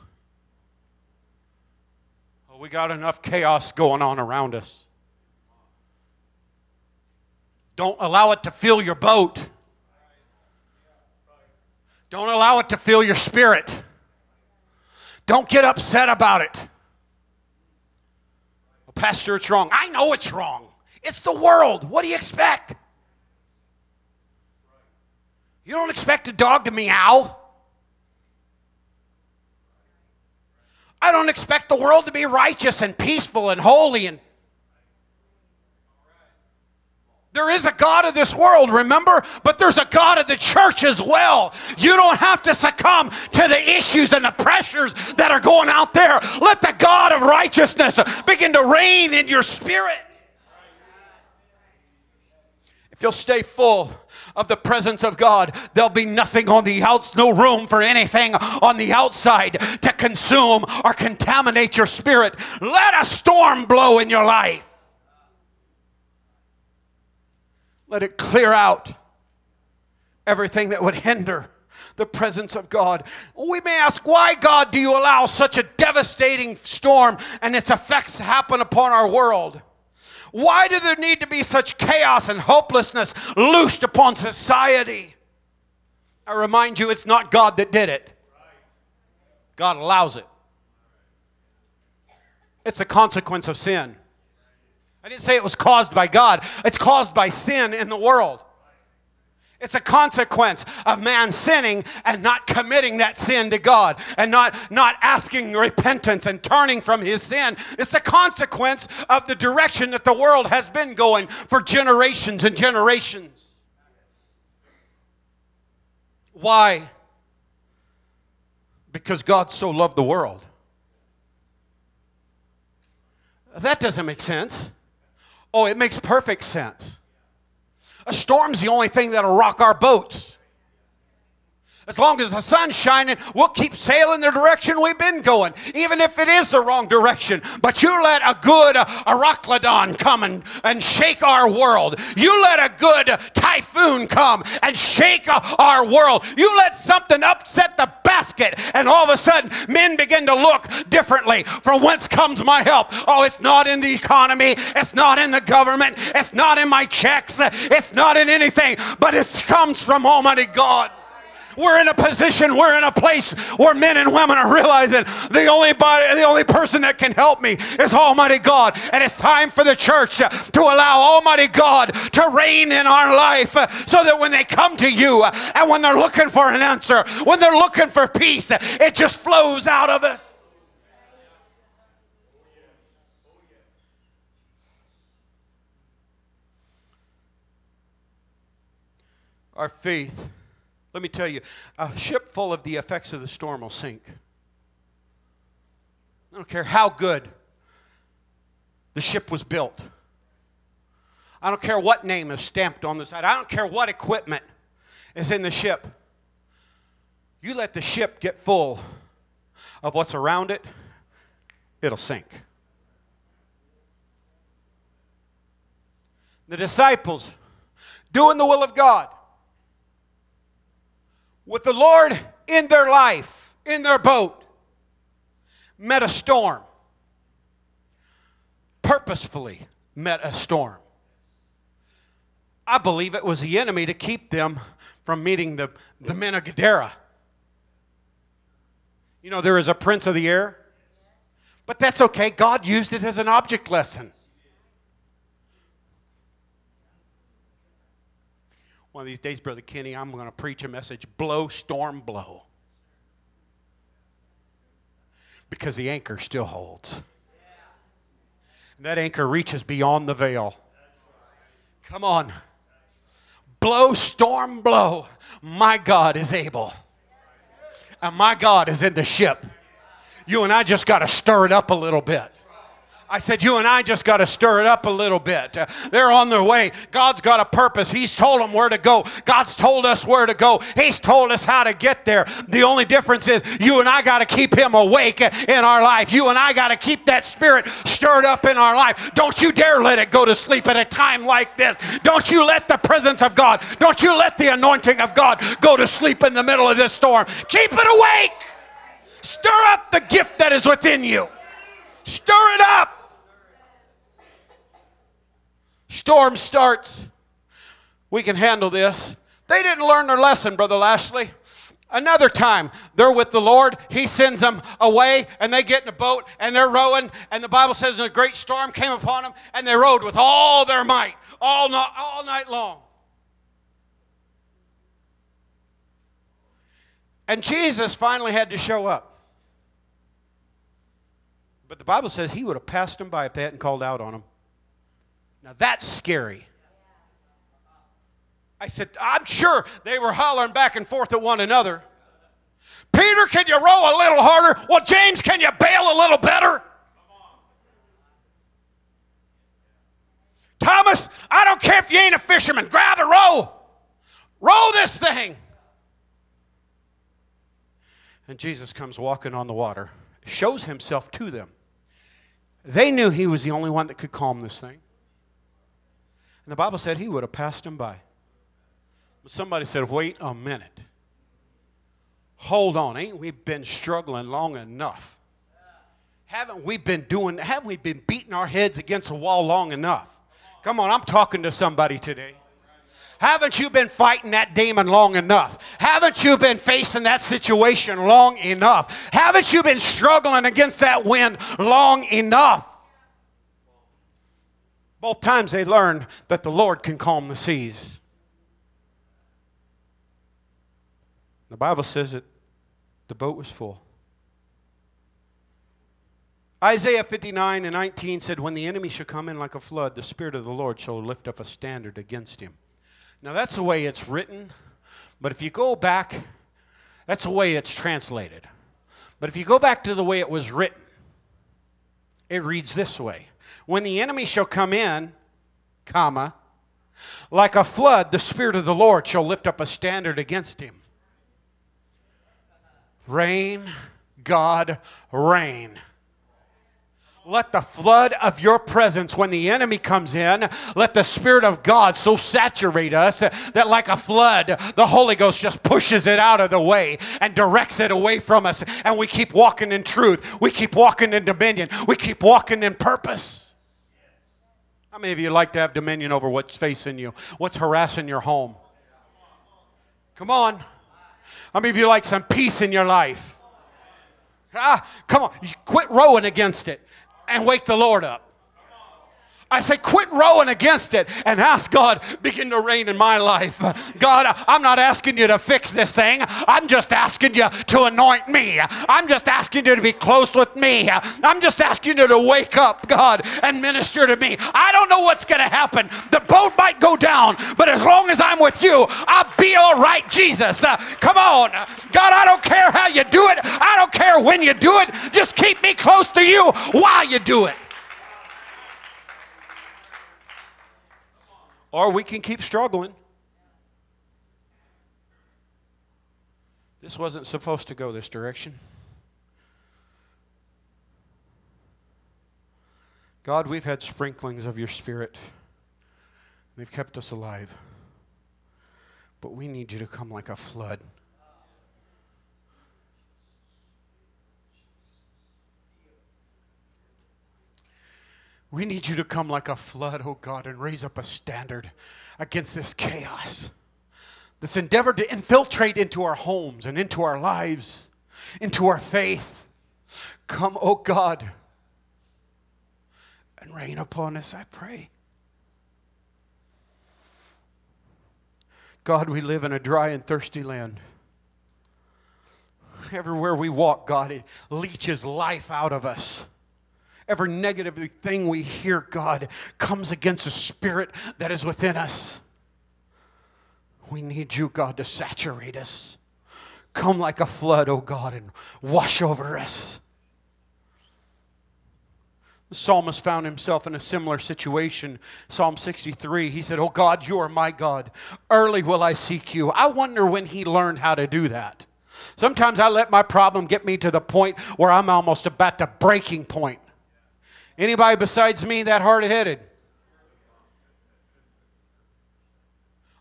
Oh, we got enough chaos going on around us. Don't allow it to fill your boat. Don't allow it to fill your spirit. Don't get upset about it. Well, Pastor, it's wrong. I know it's wrong. It's the world. What do you expect? You don't expect a dog to meow. I don't expect the world to be righteous and peaceful and holy and there is a God of this world, remember? But there's a God of the church as well. You don't have to succumb to the issues and the pressures that are going out there. Let the God of righteousness begin to reign in your spirit. If you'll stay full of the presence of God, there'll be nothing on the outside, no room for anything on the outside to consume or contaminate your spirit. Let a storm blow in your life. Let it clear out everything that would hinder the presence of God. We may ask, why, God, do you allow such a devastating storm and its effects happen upon our world? Why do there need to be such chaos and hopelessness loosed upon society? I remind you, it's not God that did it. God allows it. It's a consequence of sin. I didn't say it was caused by God. It's caused by sin in the world. It's a consequence of man sinning and not committing that sin to God and not asking repentance and turning from his sin. It's a consequence of the direction that the world has been going for generations and generations. Why? Because God so loved the world. That doesn't make sense. Oh, it makes perfect sense. A storm's the only thing that'll rock our boats. As long as the sun's shining, we'll keep sailing the direction we've been going, even if it is the wrong direction. but you let a good Arachlodon come and shake our world. You let a good typhoon come and shake our world. You let something upset the basket, and all of a sudden, men begin to look differently. From whence comes my help? Oh, it's not in the economy. It's not in the government. It's not in my checks. It's not in anything, but it comes from Almighty God. We're in a position, we're in a place where men and women are realizing the only person that can help me is Almighty God. And it's time for the church to allow Almighty God to reign in our life so that when they come to you and when they're looking for an answer, when they're looking for peace, it just flows out of us. Our faith. Let me tell you, a ship full of the effects of the storm will sink. I don't care how good the ship was built. I don't care what name is stamped on the side. I don't care what equipment is in the ship. You let the ship get full of what's around it, it'll sink. The disciples doing the will of God, with the Lord in their life, in their boat, met a storm. Purposefully met a storm. I believe it was the enemy to keep them from meeting the men of Gadara. You know, there is a prince of the air. But that's okay. God used it as an object lesson. One of these days, Brother Kenny, I'm going to preach a message, blow, storm, blow. Because the anchor still holds. And that anchor reaches beyond the veil. Come on. Blow, storm, blow. My God is able. And my God is in the ship. You and I just got to stir it up a little bit. I said, you and I just got to stir it up a little bit. They're on their way. God's got a purpose. He's told them where to go. God's told us where to go. He's told us how to get there. The only difference is you and I got to keep him awake in our life. You and I got to keep that spirit stirred up in our life. Don't you dare let it go to sleep at a time like this. Don't you let the presence of God, don't you let the anointing of God go to sleep in the middle of this storm. Keep it awake. Stir up the gift that is within you. Stir it up. Storm starts. We can handle this. They didn't learn their lesson, Brother Lashley. Another time, they're with the Lord. He sends them away, and they get in a boat, and they're rowing. And the Bible says, and a great storm came upon them, and they rowed with all their might, all night long. And Jesus finally had to show up. But the Bible says he would have passed them by if they hadn't called out on them. Now that's scary. I said, I'm sure they were hollering back and forth at one another. Peter, can you row a little harder? Well, James, can you bail a little better? Thomas, I don't care if you ain't a fisherman. Grab a row. Row this thing. And Jesus comes walking on the water, shows himself to them. They knew he was the only one that could calm this thing. And the Bible said he would have passed him by. But somebody said, wait a minute. Hold on. Ain't we been struggling long enough? Haven't we been beating our heads against the wall long enough? Come on, I'm talking to somebody today. Haven't you been fighting that demon long enough? Haven't you been facing that situation long enough? Haven't you been struggling against that wind long enough? Both times they learned that the Lord can calm the seas. The Bible says that the boat was full. Isaiah 59:19 said, when the enemy shall come in like a flood, the Spirit of the Lord shall lift up a standard against him. Now that's the way it's written, but if you go back, that's the way it's translated. But if you go back to the way it was written, it reads this way. When the enemy shall come in, comma, like a flood, the Spirit of the Lord shall lift up a standard against him. Rain, God, rain. Let the flood of your presence, when the enemy comes in, let the Spirit of God so saturate us that like a flood, the Holy Ghost just pushes it out of the way and directs it away from us. And we keep walking in truth. We keep walking in dominion. We keep walking in purpose. How many of you like to have dominion over what's facing you? What's harassing your home? Come on. How many of you like some peace in your life? Ah, come on. You quit rowing against it. And wake the Lord up. I said, quit rowing against it and ask God, begin to reign in my life. God, I'm not asking you to fix this thing. I'm just asking you to anoint me. I'm just asking you to be close with me. I'm just asking you to wake up, God, and minister to me. I don't know what's going to happen. The boat might go down, but as long as I'm with you, I'll be all right, Jesus. Come on. God, I don't care how you do it. I don't care when you do it. Just keep me close to you while you do it. Or we can keep struggling. This wasn't supposed to go this direction. God, we've had sprinklings of your Spirit. They've kept us alive. But we need you to come like a flood. We need you to come like a flood, oh God, and raise up a standard against this chaos that's endeavored to infiltrate into our homes and into our lives, into our faith. Come, oh God, and rain upon us, I pray. God, we live in a dry and thirsty land. Everywhere we walk, God, it leeches life out of us. Every negative thing we hear, God, comes against the spirit that is within us. We need you, God, to saturate us. Come like a flood, oh God, and wash over us. The psalmist found himself in a similar situation. Psalm 63, he said, "Oh God, you are my God. Early will I seek you." I wonder when he learned how to do that. Sometimes I let my problem get me to the point where I'm almost about to breaking point. Anybody besides me that hard-headed?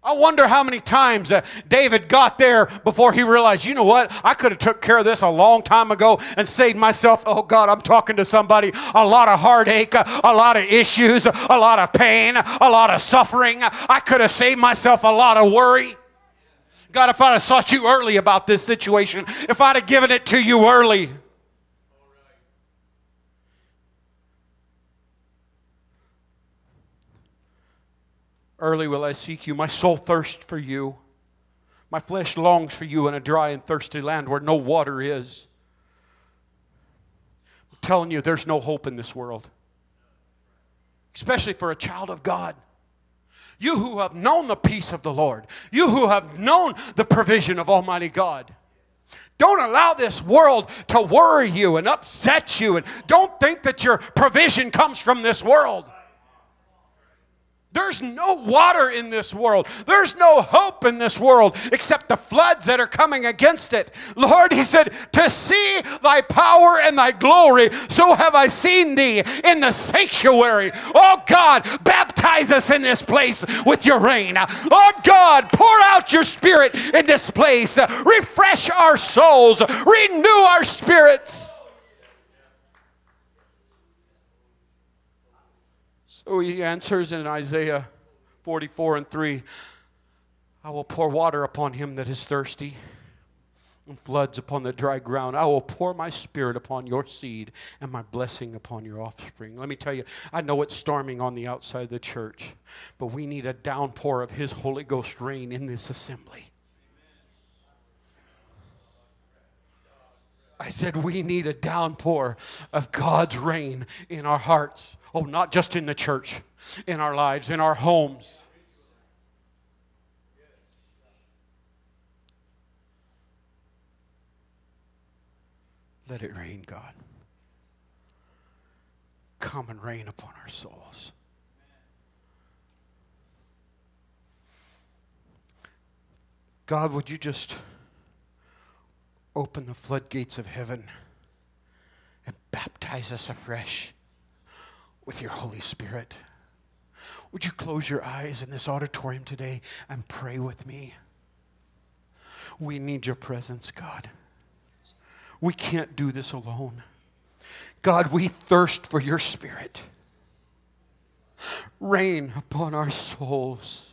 I wonder how many times David got there before he realized, you know what, I could have took care of this a long time ago and saved myself, oh God, I'm talking to somebody, a lot of heartache, a lot of issues, a lot of pain, a lot of suffering. I could have saved myself a lot of worry. God, if I'd have sought you early about this situation, if I'd have given it to you early. Early will I seek you. My soul thirsts for you. My flesh longs for you in a dry and thirsty land where no water is. I'm telling you, there's no hope in this world, especially for a child of God. You who have known the peace of the Lord, you who have known the provision of Almighty God, don't allow this world to worry you and upset you, and don't think that your provision comes from this world. There's no water in this world. There's no hope in this world except the floods that are coming against it. Lord, he said, to see thy power and thy glory, so have I seen thee in the sanctuary. Oh God, baptize us in this place with your rain. Oh God, pour out your spirit in this place. Refresh our souls. Renew our spirits. So he answers in Isaiah 44:3, I will pour water upon him that is thirsty and floods upon the dry ground. I will pour my spirit upon your seed and my blessing upon your offspring. Let me tell you, I know it's storming on the outside of the church, but we need a downpour of his Holy Ghost rain in this assembly. I said we need a downpour of God's rain in our hearts. Oh, not just in the church, in our lives, in our homes. Let it rain, God. Come and rain upon our souls. God, would you just open the floodgates of heaven and baptize us afresh with your Holy Spirit? Would you close your eyes in this auditorium today and pray with me? We need your presence, God. We can't do this alone. God, we thirst for your Spirit. Rain upon our souls.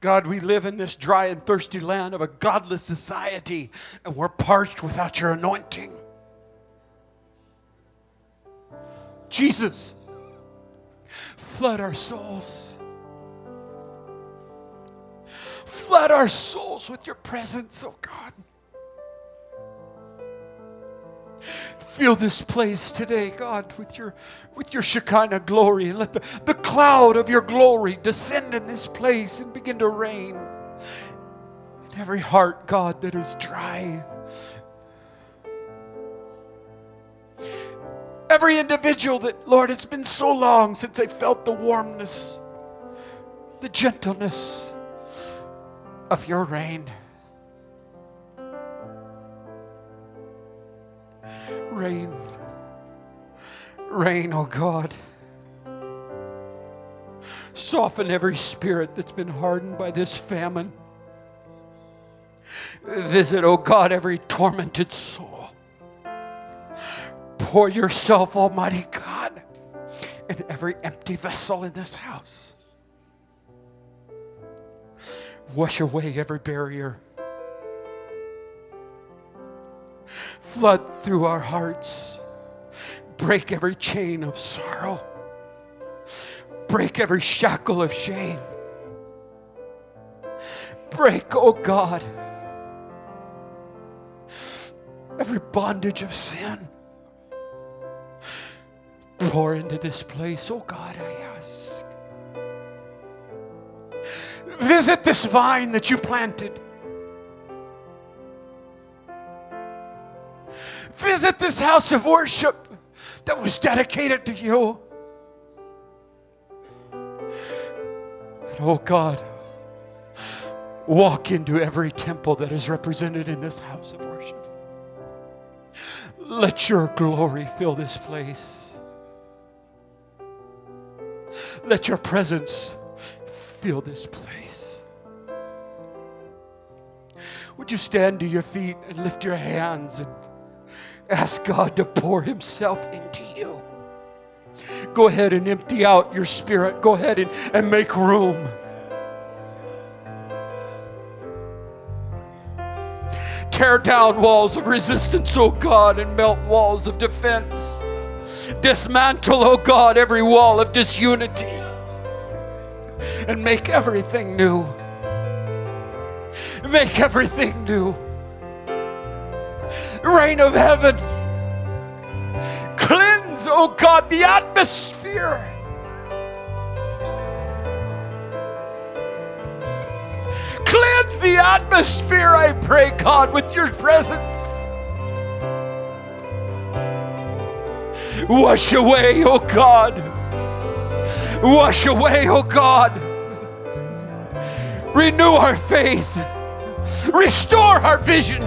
God, we live in this dry and thirsty land of a godless society, and we're parched without your anointing. Jesus, flood our souls. Flood our souls with your presence, oh God. Fill this place today, God, with your Shekinah glory, and let the cloud of your glory descend in this place and begin to rain in every heart, God, that is dry. Every individual that, Lord, it's been so long since they felt the warmness, the gentleness of your rain. Rain. Rain, oh God. Soften every spirit that's been hardened by this famine. Visit, oh God, every tormented soul. Pour yourself, Almighty God, every empty vessel in this house. Wash away every barrier. Flood through our hearts. Break every chain of sorrow. Break every shackle of shame. Break, oh God, every bondage of sin. Pour into this place, oh God, I ask. Visit this vine that you planted. Visit this house of worship that was dedicated to you. And oh God, walk into every temple that is represented in this house of worship. Let your glory fill this place. Let your presence fill this place. Would you stand to your feet and lift your hands and ask God to pour himself into you? Go ahead and empty out your spirit. Go ahead and make room. Tear down walls of resistance, oh God, and melt walls of defense. Dismantle, oh God, every wall of disunity and make everything new. Make everything new. Rain of heaven, cleanse, oh God, the atmosphere. Cleanse the atmosphere, I pray, God, with your presence. Wash away, oh God. Wash away, oh God. Renew our faith. Restore our vision.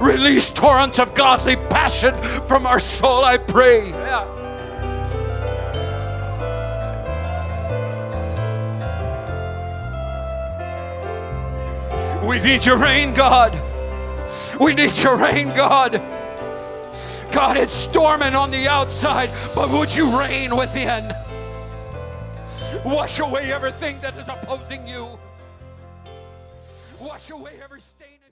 Release torrents of godly passion from our soul, I pray. Yeah. We need your rain, God. We need your rain, God. God, it's storming on the outside, but would you rain within? Wash away everything that is opposing you. Wash away every stain.